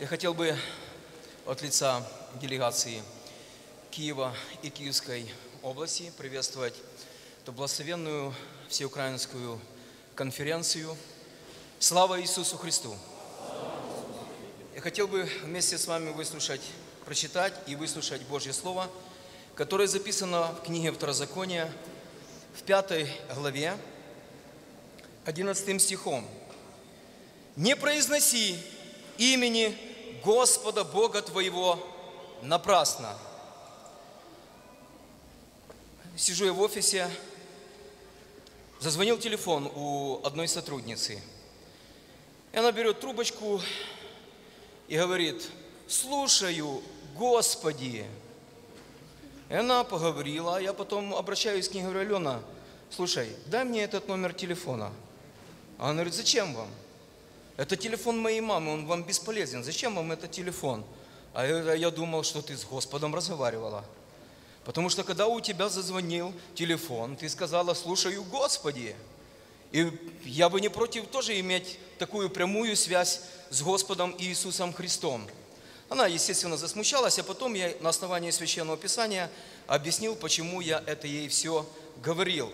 Я хотел бы от лица делегации Киева и Киевской области приветствовать эту благословенную всеукраинскую конференцию. Слава Иисусу Христу! Я хотел бы вместе с вами прочитать и выслушать Божье Слово, которое записано в книге Второзакония в 5 главе 11 стихом. «Не произноси имени Господа Бога твоего напрасно». Сижу я в офисе, зазвонил телефон у одной сотрудницы. И она берет трубочку и говорит: «Слушаю, Господи». И она поговорила, я потом обращаюсь к ней, говорю: «Алена, слушай, дай мне этот номер телефона». А она говорит: «Зачем вам? Это телефон моей мамы, он вам бесполезен. Зачем вам этот телефон?» А я думал, что ты с Господом разговаривала. Потому что когда у тебя зазвонил телефон, ты сказала: «Слушаю, Господи». И я бы не против тоже иметь такую прямую связь с Господом Иисусом Христом. Она, естественно, засмущалась, а потом я на основании Священного Писания объяснил, почему я это ей все говорил.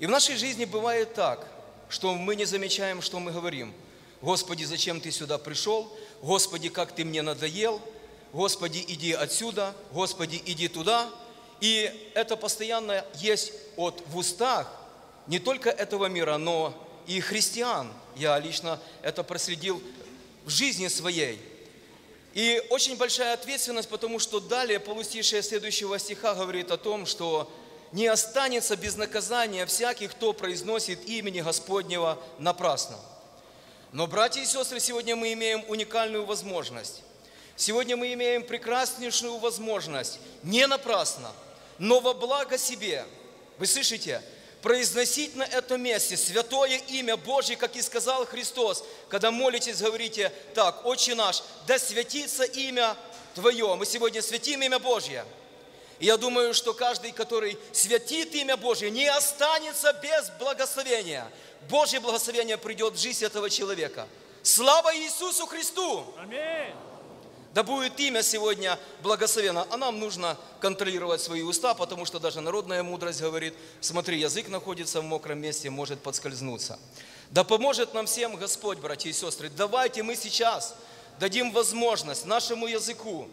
И в нашей жизни бывает так, что мы не замечаем, что мы говорим. «Господи, зачем ты сюда пришел? Господи, как ты мне надоел? Господи, иди отсюда! Господи, иди туда!» И это постоянно есть в устах не только этого мира, но и христиан. Я лично это проследил в жизни своей. И очень большая ответственность, потому что далее полустишее следующего стиха говорит о том, что не останется без наказания всякий, кто произносит имени Господнего напрасно. Но, братья и сестры, сегодня мы имеем уникальную возможность. Сегодня мы имеем прекраснейшую возможность, не напрасно, но во благо себе, вы слышите, произносить на этом месте святое имя Божье, как и сказал Христос. Когда молитесь, говорите так: «Отче наш, да святится имя Твое». Мы сегодня святим имя Божье. И я думаю, что каждый, который святит имя Божье, не останется без благословения. Божье благословение придет в жизнь этого человека. Слава Иисусу Христу! Аминь! Да будет имя сегодня благословено. А нам нужно контролировать свои уста, потому что даже народная мудрость говорит: смотри, язык находится в мокром месте, может подскользнуться. Да поможет нам всем Господь, братья и сестры. Давайте мы сейчас дадим возможность нашему языку,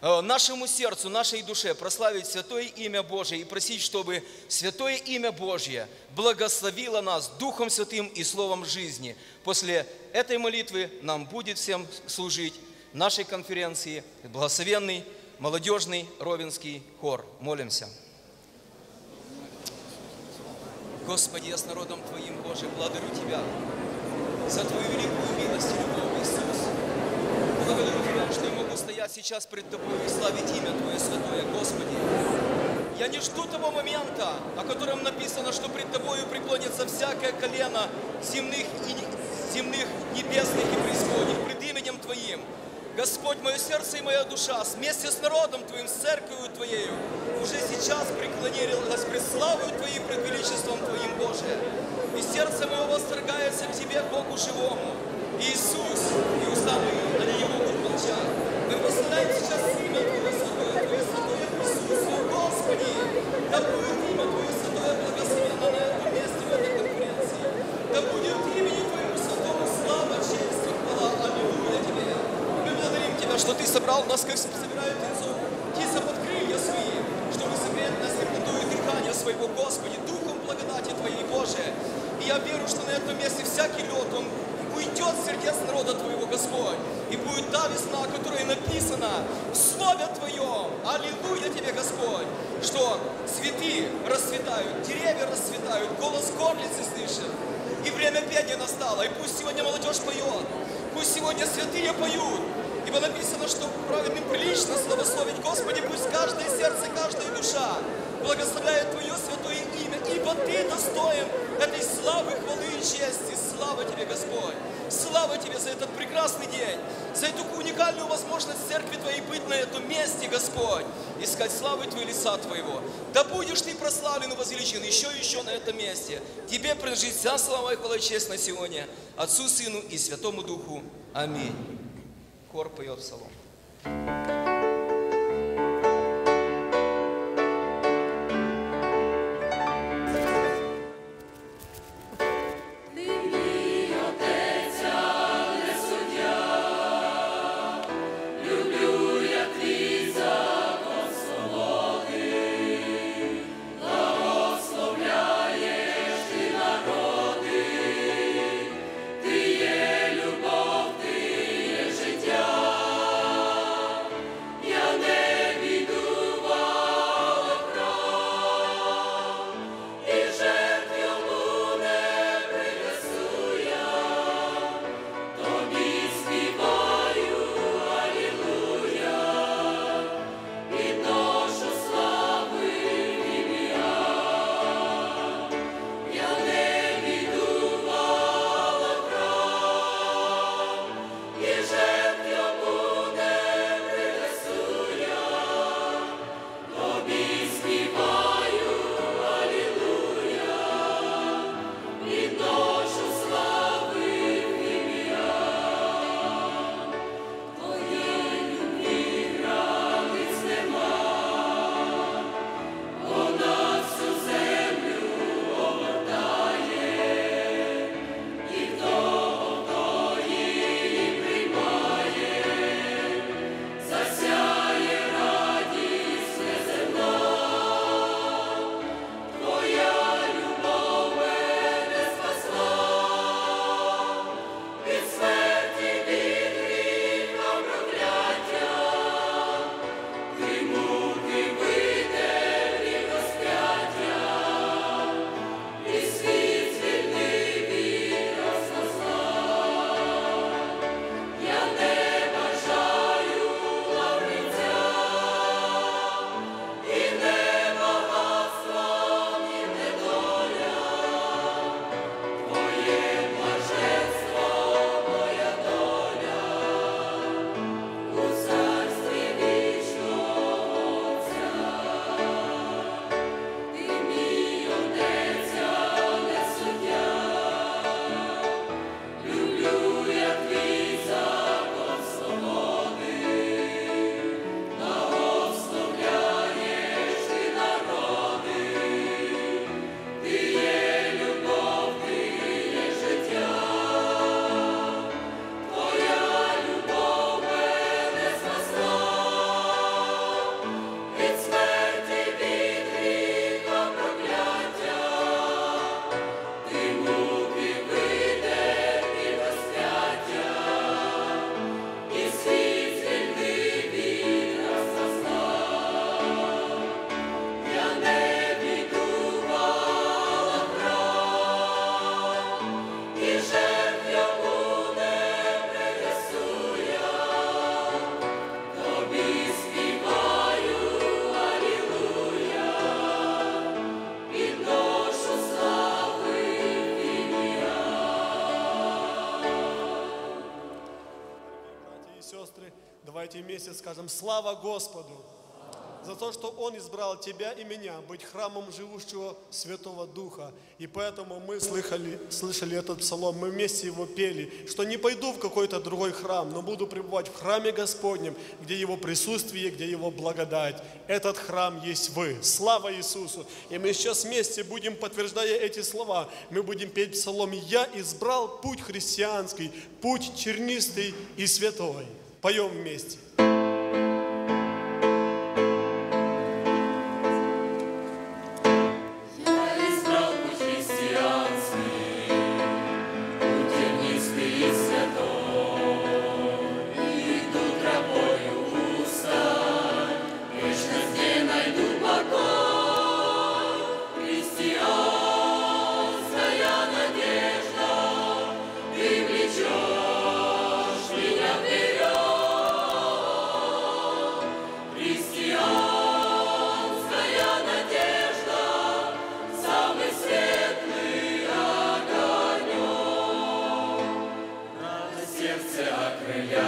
нашему сердцу, нашей душе прославить святое имя Божье и просить, чтобы святое имя Божье благословило нас Духом Святым и Словом жизни. После этой молитвы нам будет всем служить нашей конференции благословенный молодежный Ровенский хор. Молимся. Господи, я с народом Твоим, Боже, благодарю Тебя за Твою великую милость и любовь, Иисус. Благодарю Тебя, что я могу стоять сейчас пред Тобой и славить имя Твое святое, Господи. Я не жду того момента, о котором написано, что пред Тобою преклонится всякое колено земных, небесных и преисподних пред именем Твоим. Господь, мое сердце и моя душа вместе с народом Твоим, с церковью Твоею уже сейчас преклонилась пред славою Твоей, пред величеством Твоим, Боже. И сердце мое восторгается к Тебе, Богу живому. Иисус, и уста мои, они не могут молчать. Мы восстанавливаем сейчас имя Твое святое, Иисусу, Господи. Да будет имя Твое святое благословенно на этом месте, в этой конференции. Да будет имени Твоему святому слава, честь и хвала. Аллилуйя Тебе. Благодарим Тебя, что Ты собрал нас, как собирают птенцов, птица под крылья свои, чтобы согреть нас теплотою дыхания своего, Господи, Духом благодати Твоей, Боже. И я верю, что на этом месте всякий лед, он уйдет в сердец народа Твоего, Господь, и будет та весна, которая написана в Слове Твоем. Аллилуйя Тебе, Господь, что цветы расцветают, деревья расцветают, голос горлицы слышит, и время пения настало, и пусть сегодня молодежь поет, пусть сегодня святые поют, ибо написано, что праведным прилично славословить, Господи, пусть каждое сердце, каждая душа благословляет Твое святое имя, ибо Ты достоин этой славы, хвалы и чести. Слава Тебе, Господь! Слава Тебе за этот прекрасный день, за эту уникальную возможность церкви Твоей быть на этом месте, Господь, искать славы Твоего лица Твоего. Да будешь Ты прославлен и возвеличен еще на этом месте. Тебе принадлежит вся слава и хвала и честь на сегодня, Отцу, Сыну и Святому Духу. Аминь. Хор поет псалом. Давайте вместе скажем «Слава Господу!» за то, что Он избрал тебя и меня быть храмом живущего Святого Духа. И поэтому мы слышали этот псалом, мы вместе его пели, что не пойду в какой-то другой храм, но буду пребывать в храме Господнем, где Его присутствие, где Его благодать. Этот храм есть вы. Слава Иисусу! И мы сейчас вместе будем, подтверждая эти слова, мы будем петь псалом «Я избрал путь христианский, путь чернистый и святой». Поем вместе. Yeah.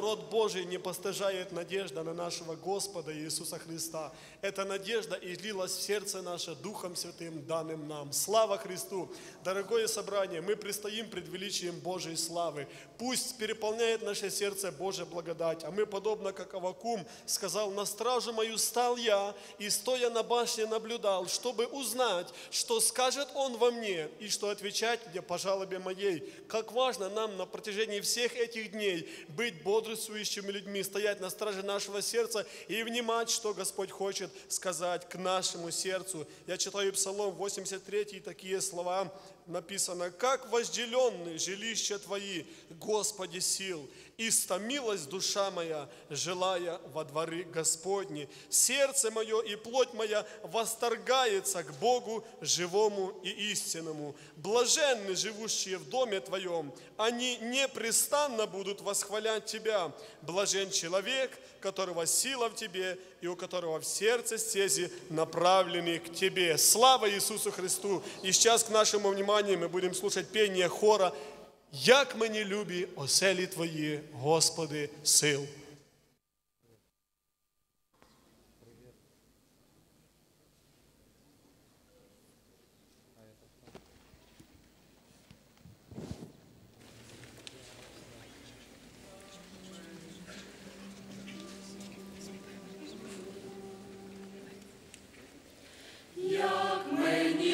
народ Божий не постыжает надежда на нашего Господа Иисуса Христа. Эта надежда излилась в сердце наше Духом Святым, данным нам. Слава Христу! Дорогое собрание, мы предстоим пред величием Божьей славы. Пусть переполняет наше сердце Божья благодать, а мы, подобно как Аввакум сказал: «На стражу мою стал я, и стоя на башне наблюдал, чтобы узнать, что скажет он во мне, и что отвечать мне по жалобе моей». Как важно нам на протяжении всех этих дней быть бодрствующими людьми, стоять на страже нашего сердца и внимать, что Господь хочет сказать к нашему сердцу. Я читаю Псалом 83, такие слова написано: «Как вожделенны жилища Твои, Господи сил, и стомилась душа моя, желая во дворы Господни. Сердце мое и плоть моя восторгается к Богу живому и истинному. Блаженны живущие в доме Твоем, они непрестанно будут восхвалять Тебя. Блажен человек, которого сила в Тебе, и у которого в сердце стези направлены к Тебе». Слава Иисусу Христу! И сейчас к нашему вниманию мы будем слушать пение хора «Як мені любі оселі Твої, Господи, сил». Як мені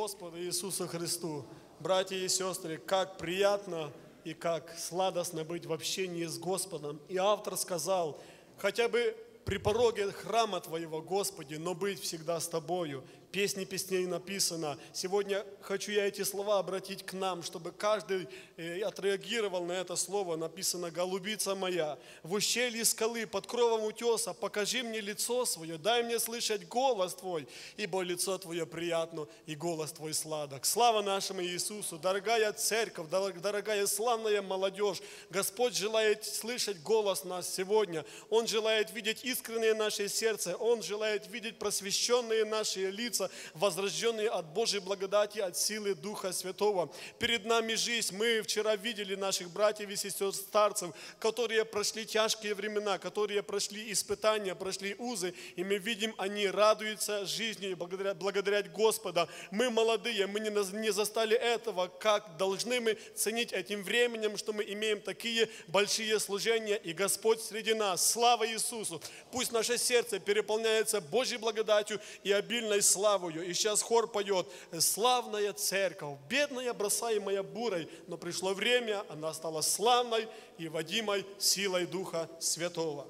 Господу Иисусу Христу. Братья и сестры, как приятно и как сладостно быть в общении с Господом. И автор сказал, хотя бы при пороге храма Твоего, Господи, но быть всегда с Тобою. Песни песней написано. Сегодня хочу я эти слова обратить к нам, чтобы каждый отреагировал на это слово. Написано: «Голубица моя, в ущелье скалы, под кровом утеса, покажи мне лицо свое, дай мне слышать голос Твой, ибо лицо Твое приятно, и голос Твой сладок». Слава нашему Иисусу! Дорогая церковь, дорогая славная молодежь, Господь желает слышать голос нас сегодня. Он желает видеть искреннее наше сердце, Он желает видеть просвещенные наши лица, возрожденные от Божьей благодати, от силы Духа Святого. Перед нами жизнь. Мы вчера видели наших братьев и сестер старцев, которые прошли тяжкие времена, которые прошли испытания, прошли узы, и мы видим, они радуются жизни и благодарят Господа. Мы молодые, мы не застали этого, как должны мы ценить этим временем, что мы имеем такие большие служения, и Господь среди нас. Слава Иисусу! Пусть наше сердце переполняется Божьей благодатью и обильной славой. И сейчас хор поет: «Славная церковь, бедная, бросаемая бурой, но пришло время, она стала славной и водимой силой Духа Святого».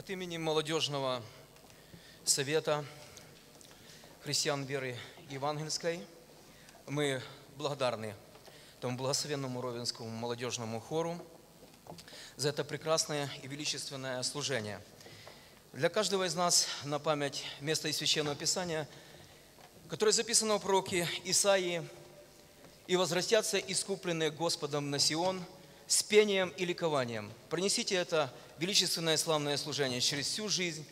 От имени Молодежного Совета Християн Веры Евангельской мы благодарны тому благословенному Ровенскому молодежному хору за это прекрасное и величественное служение. Для каждого из нас на память место из Священного Писания, которое записано в пророке Исаии, «И возвратятся искупленные Господом на Сион с пением и ликованием. Принесите это величественное и славное служение через всю жизнь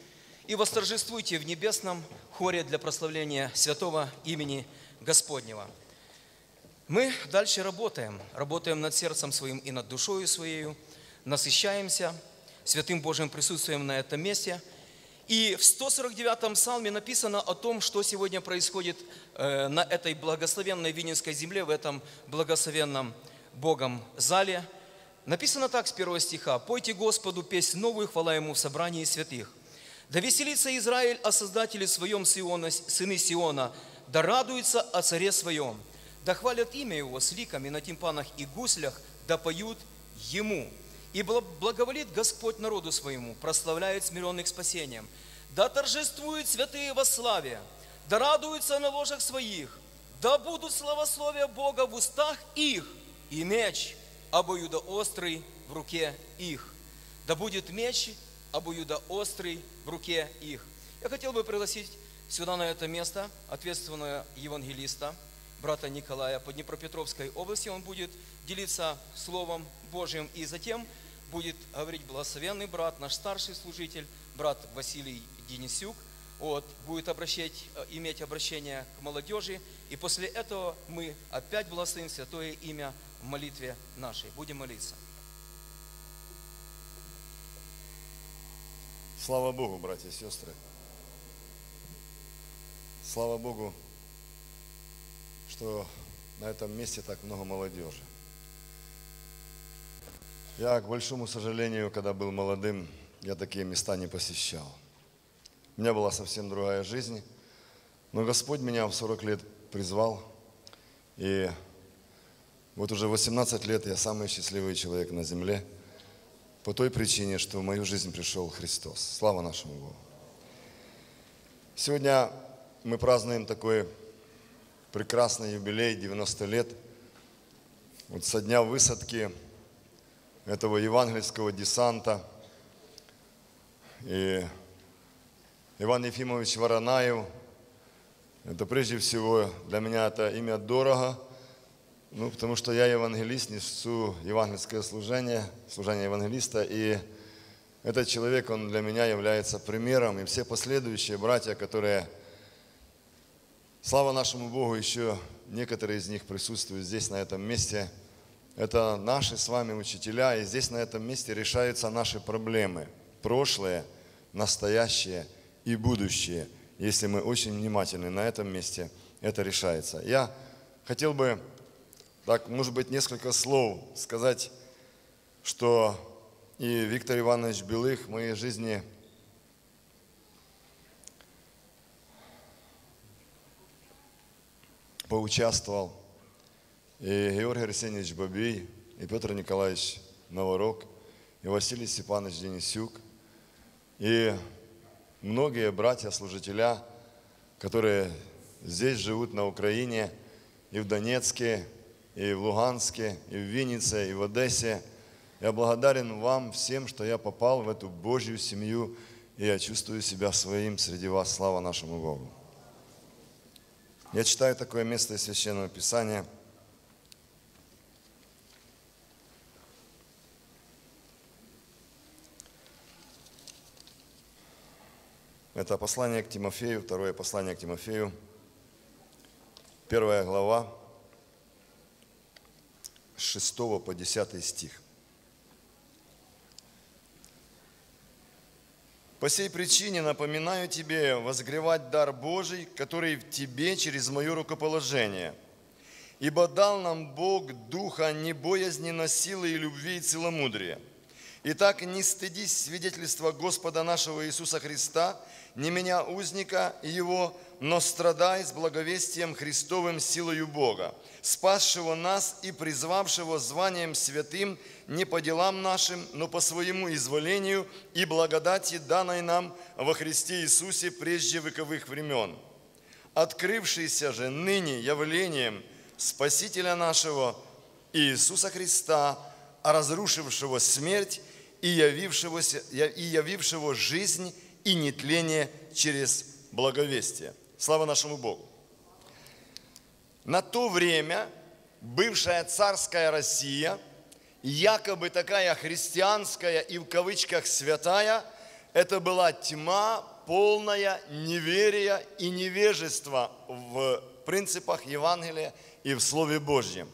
и восторжествуйте в небесном хоре для прославления святого имени Господнего». Мы дальше работаем над сердцем своим и над душою своей, насыщаемся святым Божьим присутствием на этом месте. И в 149-м псалме написано о том, что сегодня происходит на этой благословенной Винницкой земле, в этом благословенном Богом зале. Написано так с 1 стиха. «Пойте Господу песнь новую, хвала Ему в собрании святых. Да веселится Израиль о Создателе своем, сыны Сиона, да радуется о Царе своем, да хвалят имя Его с ликами на тимпанах и гуслях, да поют Ему. И благоволит Господь народу своему, прославляет смиренных спасением. Да торжествуют святые во славе, да радуются на ложах своих, да будут славословия Бога в устах их, и меч обоюдоострый в руке их. Да будет меч обоюдоострый в руке их». Я хотел бы пригласить сюда на это место ответственного евангелиста, брата Николая по Днепропетровской области. Он будет делиться Словом Божьим, и затем будет говорить благословенный брат, наш старший служитель, брат Василий Денисюк. Вот, будет иметь обращение к молодежи, и после этого мы опять благословим святое имя в молитве нашей. Будем молиться. Слава Богу, братья и сестры! Слава Богу, что на этом месте так много молодежи. Я, к большому сожалению, когда был молодым, я такие места не посещал. У меня была совсем другая жизнь, но Господь меня в 40 лет призвал, и вот уже 18 лет я самый счастливый человек на земле, по той причине, что в мою жизнь пришел Христос. Слава нашему Богу! Сегодня мы празднуем такой прекрасный юбилей, 90 лет, вот со дня высадки этого евангельского десанта. И Иван Ефимович Воронаев, это прежде всего для меня это имя дорого, ну, потому что я евангелист, несу евангельское служение, служение евангелиста, и этот человек, он для меня является примером, и все последующие братья, которые... Слава нашему Богу, еще некоторые из них присутствуют здесь, на этом месте. Это наши с вами учителя, и здесь, на этом месте, решаются наши проблемы. Прошлое, настоящее и будущее. Если мы очень внимательны на этом месте, это решается. Я хотел бы, так, может быть, несколько слов сказать, что и Віктор Іванович Білих в моей жизни... поучаствовал, и Георгий Арсенійович Бабей, и Петр Николаевич Наворок, и Василий Степанович Денисюк, и многие братья-служителя, которые здесь живут на Украине, и в Донецке, и в Луганске, и в Виннице, и в Одессе. Я благодарен вам всем, что я попал в эту Божью семью, и я чувствую себя своим среди вас. Слава нашему Богу! Я читаю такое место из Священного Писания. Это послание к Тимофею, второе послание к Тимофею, 1 глава, 6 по 10 стих. «По сей причине напоминаю тебе возгревать дар Божий, который в тебе через мое рукоположение. Ибо дал нам Бог духа не боязни, но силы и любви и целомудрия. Итак, не стыдись свидетельства Господа нашего Иисуса Христа, не меня узника Его, но страдай с благовестием Христовым силою Бога, спасшего нас и призвавшего званием святым не по делам нашим, но по своему изволению и благодати, данной нам во Христе Иисусе прежде вековых времен, открывшийся же ныне явлением Спасителя нашего Иисуса Христа, разрушившего смерть и явившего жизнь и нетление через благовестие. Слава нашему Богу! На то время бывшая царская Россия, якобы такая христианская и в кавычках святая, это была тьма, полная неверия и невежества в принципах Евангелия и в Слове Божьем.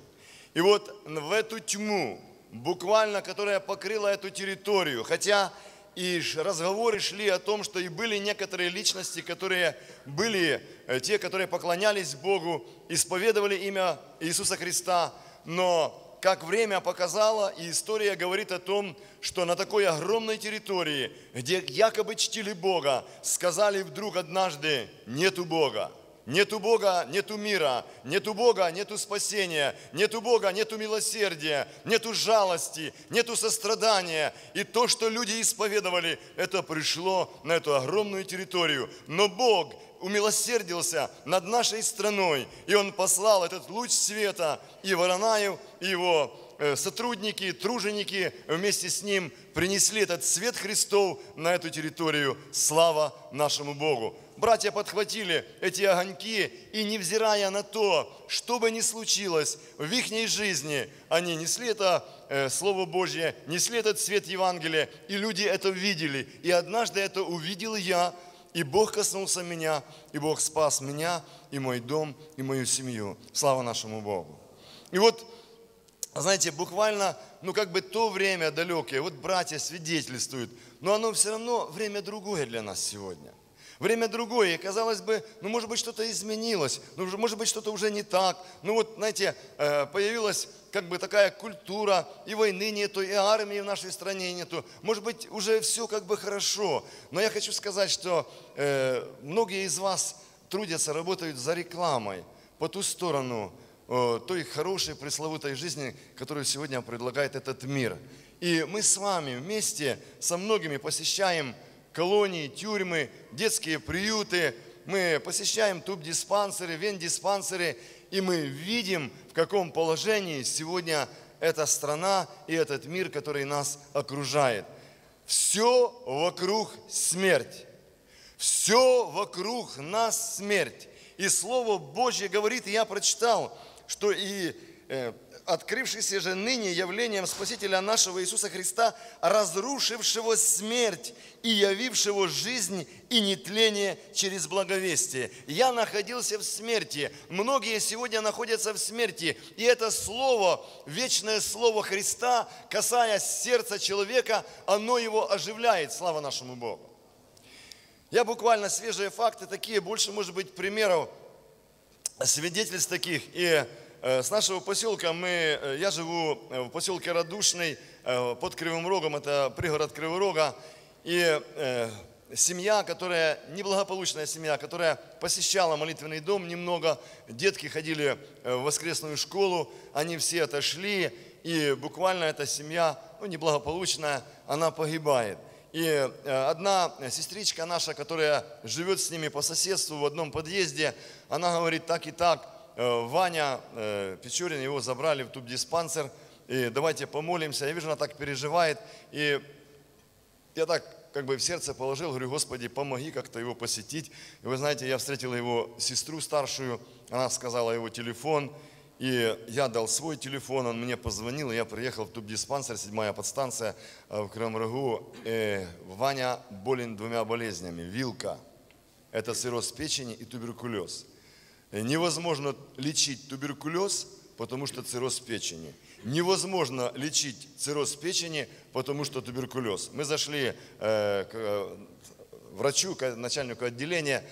И вот в эту тьму, буквально, которая покрыла эту территорию, хотя и разговоры шли о том, что и были некоторые личности, которые были те, которые поклонялись Богу, исповедовали имя Иисуса Христа, но, как время показало, и история говорит о том, что на такой огромной территории, где якобы чтили Бога, сказали вдруг однажды «нету Бога». Нету Бога, нету мира, нету Бога, нету спасения, нету Бога, нету милосердия, нету жалости, нету сострадания. И то, что люди исповедовали, это пришло на эту огромную территорию. Но Бог умилосердился над нашей страной, и Он послал этот луч света, и Воронаев, и его сотрудники, труженики вместе с ним принесли этот свет Христов на эту территорию. Слава нашему Богу! Братья подхватили эти огоньки, и невзирая на то, что бы ни случилось в их жизни, они несли это Слово Божье, несли этот свет Евангелия, и люди это видели. И однажды это увидел я, и Бог коснулся меня, и Бог спас меня, и мой дом, и мою семью. Слава нашему Богу! И вот, знаете, буквально, то время далекое, вот братья свидетельствуют, но оно все равно время другое для нас сегодня. Время другое, и казалось бы, может быть, что-то изменилось, может быть, что-то уже не так. Появилась такая культура, и войны нету, и армии в нашей стране нету. Может быть, уже все хорошо. Но я хочу сказать, что многие из вас трудятся, работают за рекламой по ту сторону той хорошей, пресловутой жизни, которую сегодня предлагает этот мир. И мы с вами вместе со многими посещаем колонии, тюрьмы, детские приюты, мы посещаем туб-диспансеры, вен-диспансеры, и мы видим, в каком положении сегодня эта страна и этот мир, который нас окружает. Все вокруг смерть. Все вокруг нас смерть. И Слово Божье говорит, и я прочитал, что и открывшийся же ныне явлением Спасителя нашего Иисуса Христа, разрушившего смерть и явившего жизнь и нетление через благовестие. Я находился в смерти, многие сегодня находятся в смерти, и это Слово, вечное Слово Христа, касаясь сердца человека, оно его оживляет. Слава нашему Богу! Я буквально свежие факты такие, больше может быть примеров, свидетельств таких, и с нашего поселка я живу в поселке Радушный, под Кривым Рогом, это пригород Кривого Рога. И семья, неблагополучная семья, которая посещала молитвенный дом немного, детки ходили в воскресную школу, они все отошли, и буквально эта семья, неблагополучная, она погибает. И одна сестричка наша, которая живет с ними по соседству в одном подъезде, она говорит так и так: Ваня Печурин, его забрали в тубдиспансер, и давайте помолимся. Я вижу, она так переживает, и я так в сердце положил, говорю: Господи, помоги как-то его посетить. И вы знаете, я встретил его сестру старшую, она сказала его телефон, и я дал свой телефон, он мне позвонил, и я приехал в тубдиспансер, 7-я подстанция в Кривом Рогу. Ваня болен 2 болезнями, вилка, это цирроз печени и туберкулез. Невозможно лечить туберкулез, потому что цирроз печени. Невозможно лечить цирроз печени, потому что туберкулез. Мы зашли к врачу, к начальнику отделения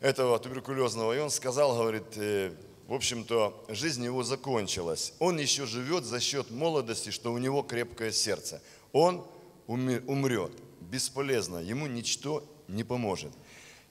этого туберкулезного, и он сказал, говорит, в общем-то, жизнь его закончилась. Он еще живет за счет молодости, что у него крепкое сердце. Он умрет. Бесполезно, ему ничто не поможет.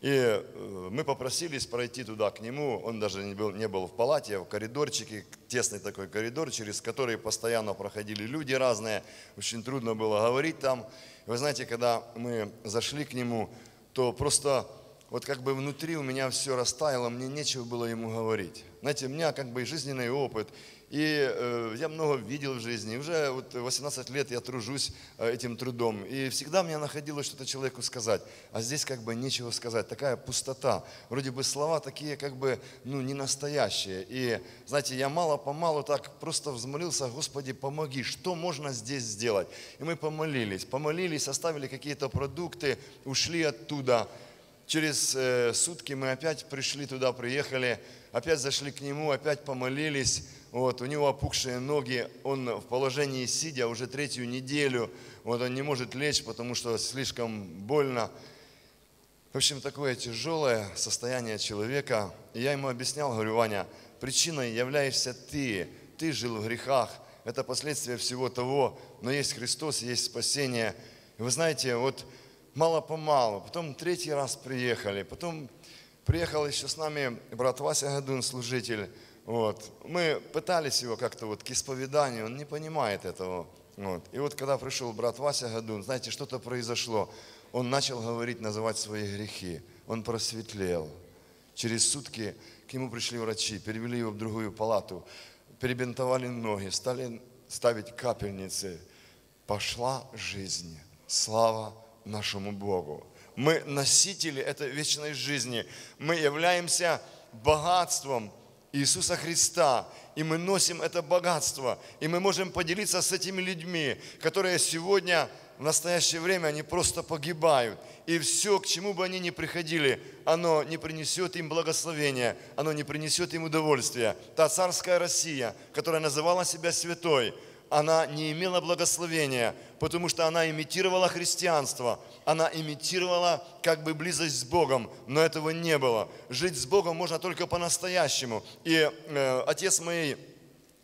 И мы попросились пройти туда к нему, он даже не был в палате, а в коридорчике, тесный такой коридор, через который постоянно проходили люди разные, очень трудно было говорить там. Вы знаете, когда мы зашли к нему, то просто вот как бы внутри у меня все растаяло, мне нечего было ему говорить. Знаете, у меня как бы жизненный опыт, и я много видел в жизни, уже вот 18 лет я тружусь этим трудом, и всегда мне находилось что-то человеку сказать, а здесь как бы нечего сказать, такая пустота, вроде бы слова такие как бы, ну, не настоящие, и, знаете, я мало-помалу так просто взмолился: Господи, помоги, что можно здесь сделать? И мы помолились, оставили какие-то продукты, ушли оттуда. Через сутки мы опять пришли туда, приехали, опять зашли к нему, опять помолились. Вот, у него опухшие ноги, он в положении сидя уже третью неделю. Вот, он не может лечь, потому что слишком больно. В общем, такое тяжелое состояние человека. И я ему объяснял, говорю: Ваня, причиной являешься ты. Ты жил в грехах, это последствия всего того. Но есть Христос, есть спасение. И вы знаете, вот... Мало-помалу. Потом третий раз приехали. Потом приехал еще с нами брат Вася Гадун, служитель. Вот. Мы пытались его как-то вот к исповеданию, он не понимает этого. Вот. И вот когда пришел брат Вася Гадун, знаете, что-то произошло. Он начал говорить, называть свои грехи. Он просветлел. Через сутки к нему пришли врачи, перевели его в другую палату, перебинтовали ноги, стали ставить капельницы. Пошла жизнь. Слава нашему Богу. Мы носители этой вечной жизни. Мы являемся богатством Иисуса Христа. И мы носим это богатство. И мы можем поделиться с этими людьми, которые сегодня, в настоящее время, они просто погибают. И все, к чему бы они ни приходили, оно не принесет им благословения, оно не принесет им удовольствия. Та царская Россия, которая называла себя святой, она не имела благословения, потому что она имитировала христианство, она имитировала как бы близость с Богом, но этого не было. Жить с Богом можно только по-настоящему. И отец моей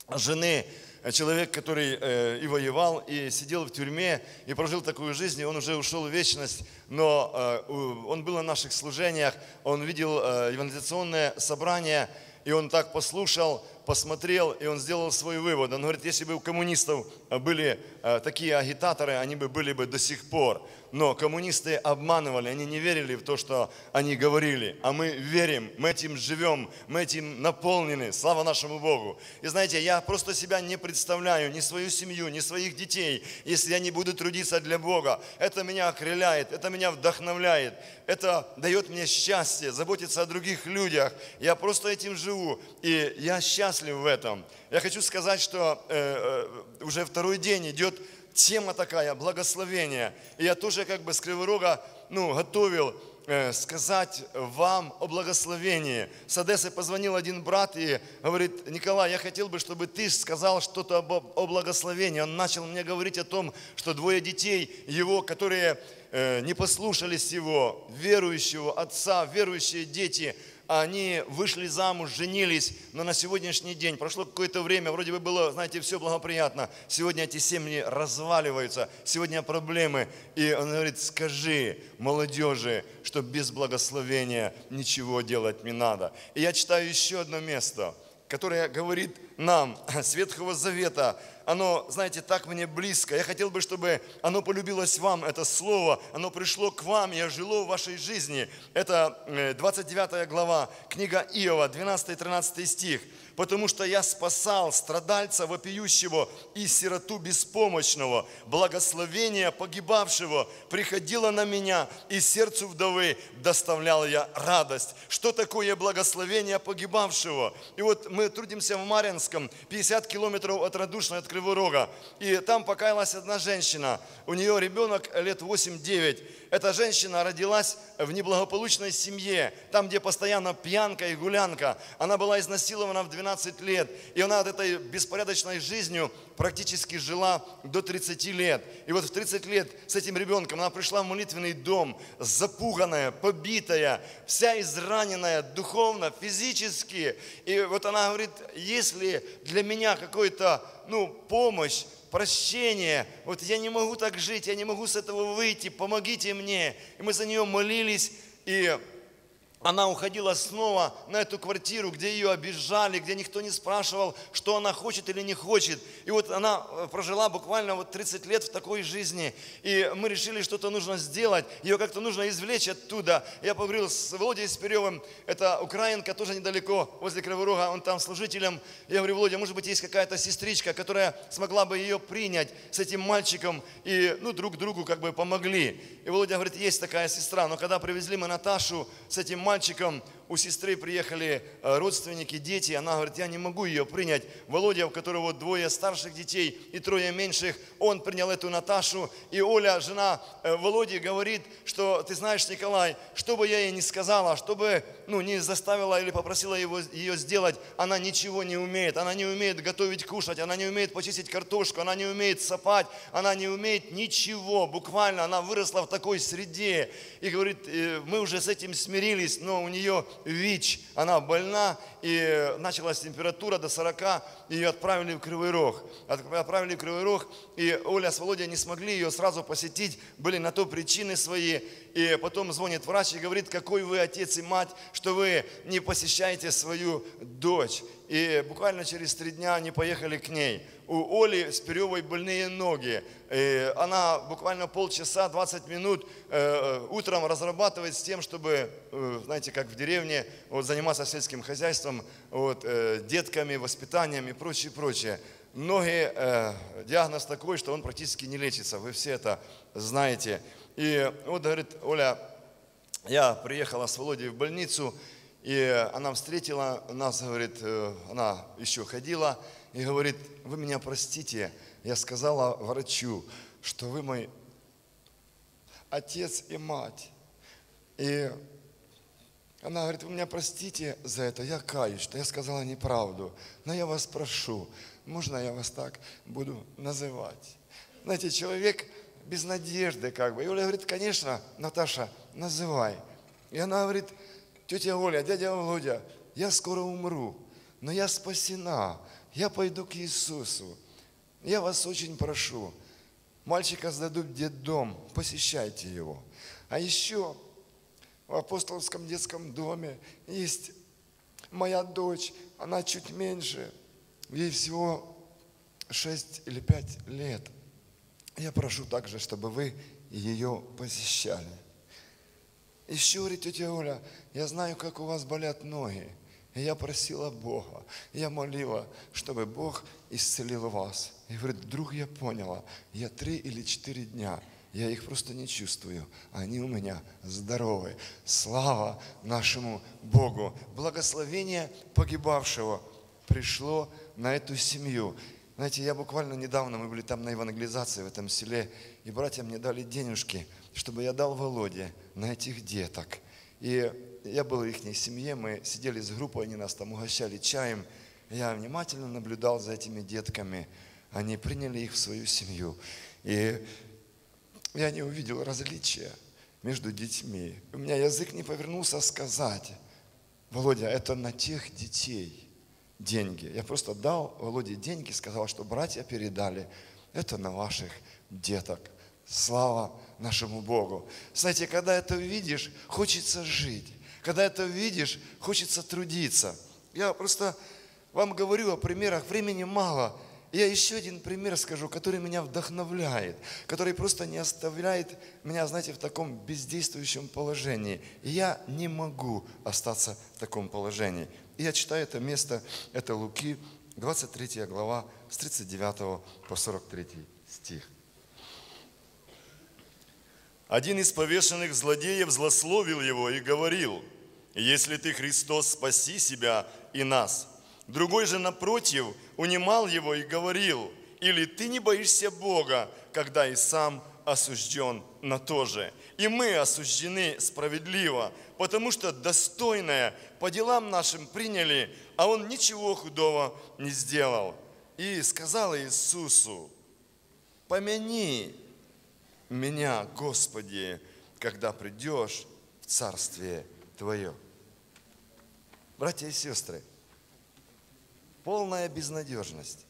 жены, человек, который и воевал, и сидел в тюрьме, и прожил такую жизнь, и он уже ушел в вечность, но он был на наших служениях, он видел евангелизационное собрание, и он так послушал, посмотрел, и он сделал свой вывод. Он говорит: если бы у коммунистов были такие агитаторы, они бы были бы до сих пор. Но коммунисты обманывали, они не верили в то, что они говорили. А мы верим, мы этим живем, мы этим наполнены. Слава нашему Богу. И знаете, я просто себя не представляю, ни свою семью, ни своих детей, если я не буду трудиться для Бога. Это меня окрыляет, это меня вдохновляет, это дает мне счастье, заботиться о других людях. Я просто этим живу, и я счастлив в этом. Я хочу сказать, что уже второй день идет тема такая, благословение. И я тоже как бы с Кривого Рога, ну, готовил сказать вам о благословении. С Одессы позвонил один брат и говорит: Николай, я хотел бы, чтобы ты сказал что-то о благословении. Он начал мне говорить о том, что двое детей его, которые не послушались его, верующего отца, верующие дети, они вышли замуж, женились, но на сегодняшний день, прошло какое-то время, вроде бы было, знаете, все благоприятно. Сегодня эти семьи разваливаются, сегодня проблемы. И он говорит: скажи молодежи, что без благословения ничего делать не надо. И я читаю еще одно место, которое говорит нам с Ветхого Завета. Оно, знаете, так мне близко. Я хотел бы, чтобы оно полюбилось вам, это слово. Оно пришло к вам и ожило в вашей жизни. Это 29 глава, книга Иова, 12-13 стих. «Потому что я спасал страдальца вопиющего и сироту беспомощного. Благословение погибавшего приходило на меня, и сердцу вдовы доставлял я радость». Что такое благословение погибавшего? И вот мы трудимся в Маринском, 50 километров от Радушной, от Кривого Рога. И там покаялась одна женщина. У нее ребенок лет 8-9. Эта женщина родилась в неблагополучной семье, там, где постоянно пьянка и гулянка. Она была изнасилована в 12 лет, и она от этой беспорядочной жизнью практически жила до 30 лет. И вот в 30 лет с этим ребенком она пришла в молитвенный дом, запуганная, побитая, вся израненная духовно, физически. И вот она говорит: если для меня какой-то, ну, помощь, прощение, вот я не могу так жить, я не могу с этого выйти, помогите мне. И мы за нее молились, и она уходила снова на эту квартиру, где ее обижали, где никто не спрашивал, что она хочет или не хочет. И вот она прожила буквально вот 30 лет в такой жизни. И мы решили, что-то нужно сделать, ее как-то нужно извлечь оттуда. Я поговорил с Володей Спирьевым, это украинка, тоже недалеко, возле Кривого Рога, он там служителем. Я говорю: Володя, может быть, есть какая-то сестричка, которая смогла бы ее принять с этим мальчиком, и ну, друг другу как бы помогли. И Володя говорит: есть такая сестра. Но когда привезли мы Наташу с этим мальчиком, у сестры приехали родственники, дети, она говорит: я не могу ее принять. Володя, у которого двое старших детей и трое меньших, он принял эту Наташу. И Оля, жена Володи, говорит, что: ты знаешь, Николай, что бы я ей ни сказала, что бы не заставила или попросила ее сделать, она ничего не умеет. Она не умеет готовить, кушать, она не умеет почистить картошку, она не умеет сапать, она не умеет ничего. Буквально она выросла в такой среде. И говорит: мы уже с этим смирились, но у нее ВИЧ, она больна, и началась температура до 40, ее отправили в Кривий Рог. Отправили в Кривий Рог, и Оля с Володей не смогли ее сразу посетить, были на то причины свои. И потом звонит врач и говорит: какой вы отец и мать, что вы не посещаете свою дочь. И буквально через 3 дня они поехали к ней. У Оли Спирьевой больные ноги. И она буквально полчаса, 20 минут утром разрабатывает с тем, чтобы, знаете, как в деревне, вот, заниматься сельским хозяйством, вот, детками, воспитанием и прочее, прочее. Ноги, диагноз такой, что он практически не лечится. Вы все это знаете. И вот, говорит Оля: я приехала с Володей в больницу, и она встретила нас, говорит, она еще ходила, и говорит: вы меня простите, я сказала врачу, что вы мой отец и мать. И она говорит: вы меня простите за это, я каюсь, что я сказала неправду, но я вас прошу, можно я вас так буду называть? Знаете, человек без надежды как бы. И Оля говорит: конечно, Наташа, называй. И она говорит: тетя Оля, дядя Володя, я скоро умру, но я спасена, я пойду к Иисусу. Я вас очень прошу, мальчика сдадут в детдом, посещайте его. А еще в апостольском детском доме есть моя дочь, она чуть меньше, ей всего 6 или 5 лет. Я прошу также, чтобы вы ее посещали. Еще, говорит, тетя Оля, я знаю, как у вас болят ноги. И я просила Бога, я молила, чтобы Бог исцелил вас. И говорит: вдруг я поняла, я 3 или 4 дня, я их просто не чувствую. Они у меня здоровы. Слава нашему Богу! Благословение погибавшего пришло на эту семью. Знаете, я буквально недавно, мы были там на евангелизации в этом селе, и братья мне дали денежки, чтобы я дал Володе на этих деток. И я был в их семье, мы сидели с группой, они нас там угощали чаем. Я внимательно наблюдал за этими детками, они приняли их в свою семью. И я не увидел различия между детьми. У меня язык не повернулся сказать: Володя, это на тех детей деньги. Я просто дал Володе деньги, сказал, что братья передали. Это на ваших деток. Слава нашему Богу. Знаете, когда это видишь, хочется жить. Когда это видишь, хочется трудиться. Я просто вам говорю о примерах, времени мало. Я еще один пример скажу, который меня вдохновляет, который просто не оставляет меня, знаете, в таком бездействующем положении. И я не могу остаться в таком положении. И я читаю это место, это Луки, 23 глава, с 39 по 43 стих. Один из повешенных злодеев злословил его и говорил: «Если ты, Христос, спаси себя и нас». Другой же, напротив, унимал его и говорил: «Или ты не боишься Бога, когда и сам осужден на то же? И мы осуждены справедливо, потому что достойное по делам нашим приняли, а он ничего худого не сделал». И сказал Иисусу: «Помяни меня, Господи, когда придешь в Царствие Твое». Братья и сестры, полная безнадежность,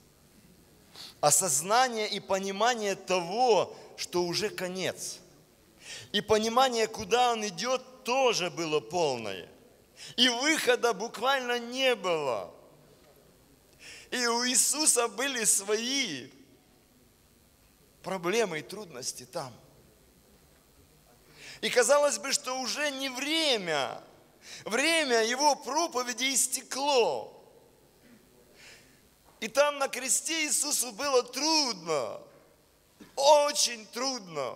осознание и понимание того, что уже конец. И понимание, куда он идет, тоже было полное. И выхода буквально не было. И у Иисуса были свои проблемы и трудности там. И казалось бы, что уже не время. Время его проповеди истекло. И там на кресте Иисусу было трудно. Очень трудно.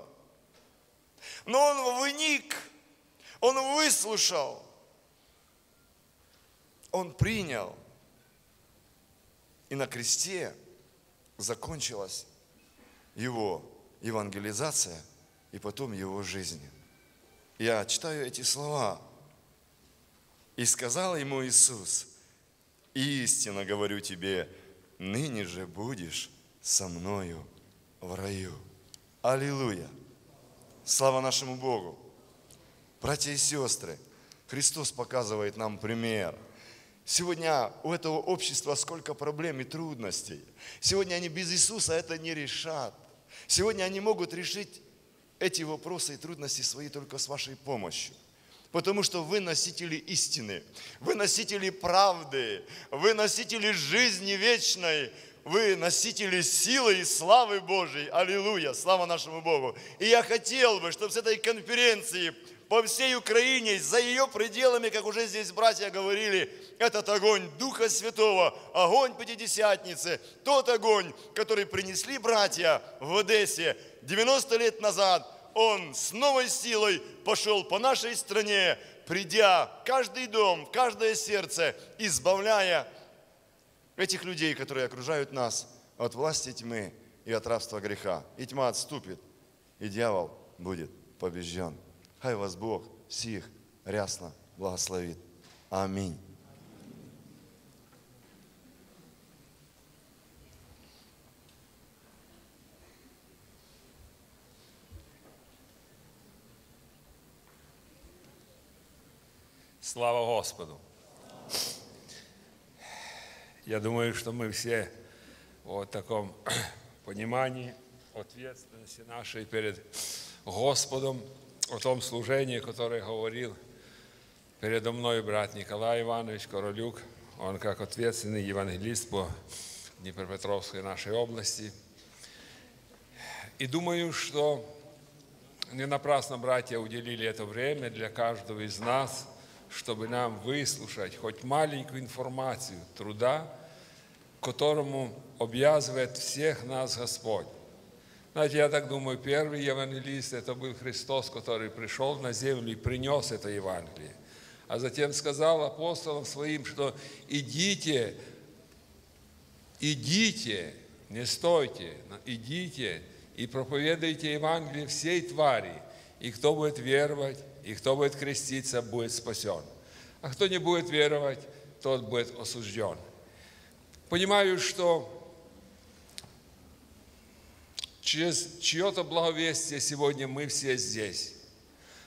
Но он выник, он выслушал, он принял. И на кресте закончилась его евангелизация и потом его жизнь. Я читаю эти слова. И сказал ему Иисус: истинно говорю тебе, ныне же будешь со мною в раю. Аллилуйя! Слава нашему Богу! Братья и сестры, Христос показывает нам пример. Сегодня у этого общества сколько проблем и трудностей. Сегодня они без Иисуса это не решат. Сегодня они могут решить эти вопросы и трудности свои только с вашей помощью. Потому что вы носители истины, вы носители правды, вы носители жизни вечной, вы носители силы и славы Божьей. Аллилуйя! Слава нашему Богу! И я хотел бы, чтобы с этой конференции по всей Украине, за ее пределами, как уже здесь братья говорили, этот огонь Духа Святого, огонь Пятидесятницы, тот огонь, который принесли братья в Одессе 90 лет назад, он с новой силой пошел по нашей стране, придя в каждый дом, в каждое сердце, избавляя этих людей, которые окружают нас, от власти тьмы и от рабства греха. И тьма отступит, и дьявол будет побежден. Хай вас Бог всех рясно благословит. Аминь. Слава Господу! Я думаю, что мы все в таком понимании ответственности нашей перед Господом, о том служении, которое говорил передо мной брат Николай Иванович Королюк. Он как ответственный евангелист по Днепропетровской нашей области. И думаю, что не напрасно братья уделили это время для каждого из нас, чтобы нам выслушать хоть маленькую информацию труда, которому обязывает всех нас Господь. Знаете, я так думаю, первый евангелист – это был Христос, который пришел на землю и принес это Евангелие. А затем сказал апостолам своим, что идите, идите, не стойте, идите и проповедуйте Евангелие всей твари. И кто будет веровать, и кто будет креститься, будет спасен. А кто не будет веровать, тот будет осужден. Понимаю, что через чье-то благовестие сегодня мы все здесь.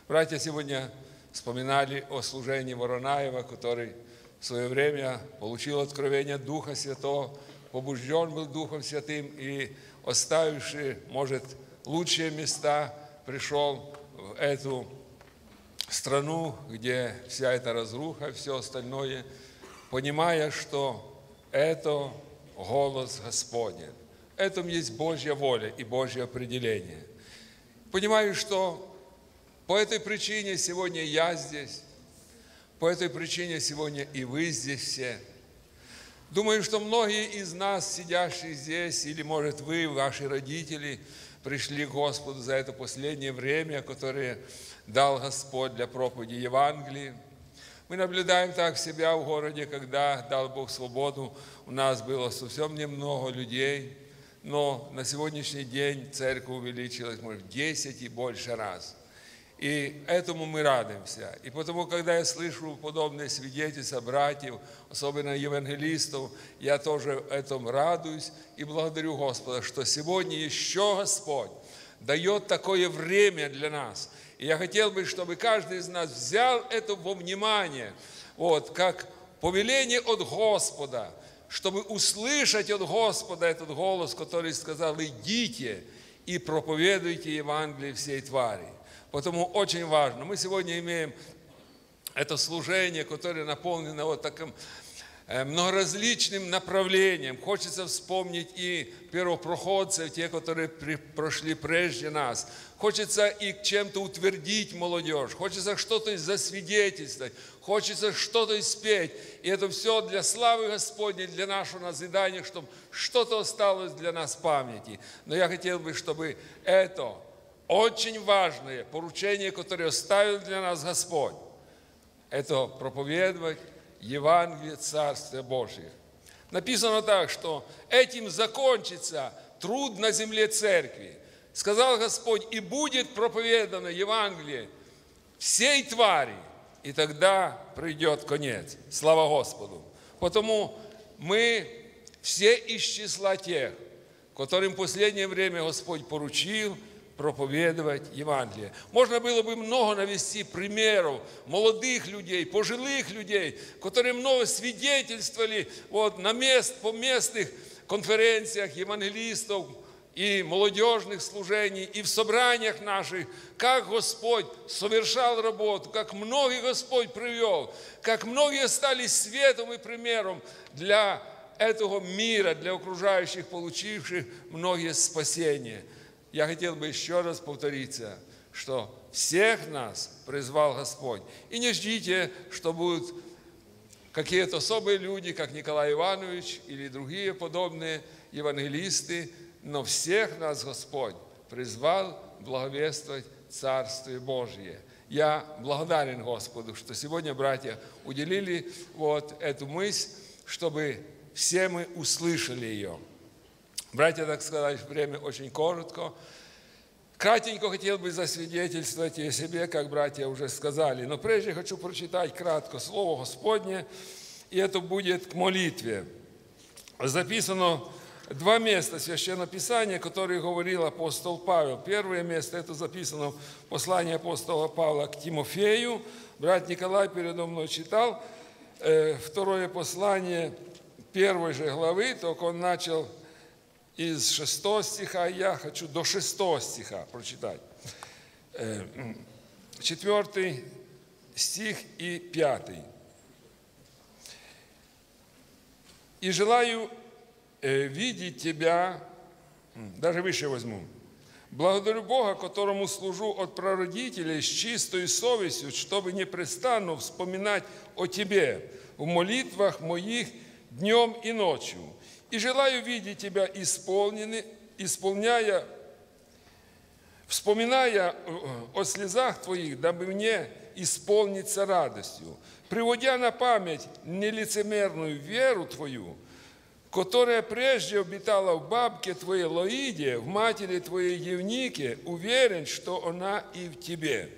Братья сегодня вспоминали о служении Воронаева, который в свое время получил откровение Духа Святого, побужден был Духом Святым и, оставивший, может, лучшие места, пришел в эту страну, где вся эта разруха, все остальное, понимая, что это голос Господень. В этом есть Божья воля и Божье определение. Понимаю, что по этой причине сегодня я здесь, по этой причине сегодня и вы здесь все. Думаю, что многие из нас, сидящие здесь, или, может, вы, ваши родители, пришли к Господу за это последнее время, которое дал Господь для проповеди Евангелия. Мы наблюдаем так себя в городе, когда дал Бог свободу, у нас было совсем немного людей. Но на сегодняшний день церковь увеличилась, может, в 10 и больше раз. И этому мы радуемся. И потому, когда я слышу подобные свидетельства братьев, особенно евангелистов, я тоже этому радуюсь и благодарю Господа, что сегодня еще Господь дает такое время для нас. И я хотел бы, чтобы каждый из нас взял это во внимание, вот, как повеление от Господа. чтобы услышать от Господа этот голос, который сказал: идите и проповедуйте Евангелие всей твари. Потому очень важно. Мы сегодня имеем это служение, которое наполнено вот таким многоразличным направлением. Хочется вспомнить и первопроходцев, те, которые прошли прежде нас. Хочется и чем-то утвердить молодежь, хочется что-то засвидетельствовать, хочется что-то спеть. И это все для славы Господней, для нашего назидания, чтобы что-то осталось для нас в памяти. Но я хотел бы, чтобы это очень важное поручение, которое оставил для нас Господь, это проповедовать Евангелие Царствия Божия. Написано так, что этим закончится труд на земле церкви. Сказал Господь: и будет проповедано Евангелие всей твари, и тогда придет конец. Слава Господу! Потому мы все из числа тех, которым в последнее время Господь поручил проповедовать Евангелие. Можно было бы много навести примеров молодых людей, пожилых людей, которые много свидетельствовали вот, по местных конференциях евангелистов и молодежных служений, и в собраниях наших, как Господь совершал работу, как многих Господь привел, как многие стали светом и примером для этого мира, для окружающих, получивших многие спасения. Я хотел бы еще раз повториться, что всех нас призвал Господь. И не ждите, что будут какие-то особые люди, как Николай Иванович или другие подобные евангелисты, но всех нас Господь призвал благовествовать Царствие Божие. Я благодарен Господу, что сегодня братья уделили вот эту мысль, чтобы все мы услышали ее. Братья, так сказать, время очень коротко. Кратенько хотел бы засвидетельствовать о себе, как братья уже сказали. Но прежде хочу прочитать кратко Слово Господне, и это будет к молитве. Записано два места Священного Писания, которые говорил апостол Павел. Первое место – это записано в послании апостола Павла к Тимофею. Брат Николай передо мной читал второе послание первой же главы, только он начал из 6 стиха, я хочу до 6 стиха прочитать. 4 стих и 5. «И желаю видеть тебя», даже выше возьму, «благодарю Бога, которому служу от прародителей с чистой совестью, чтобы непрестанно вспоминать о тебе в молитвах моих днем и ночью. И желаю видеть тебя вспоминая о слезах твоих, дабы мне исполниться радостью, приводя на память нелицемерную веру твою, которая прежде обитала в бабке твоей Лоиде, в матери твоей Евнике, уверен, что она и в тебе».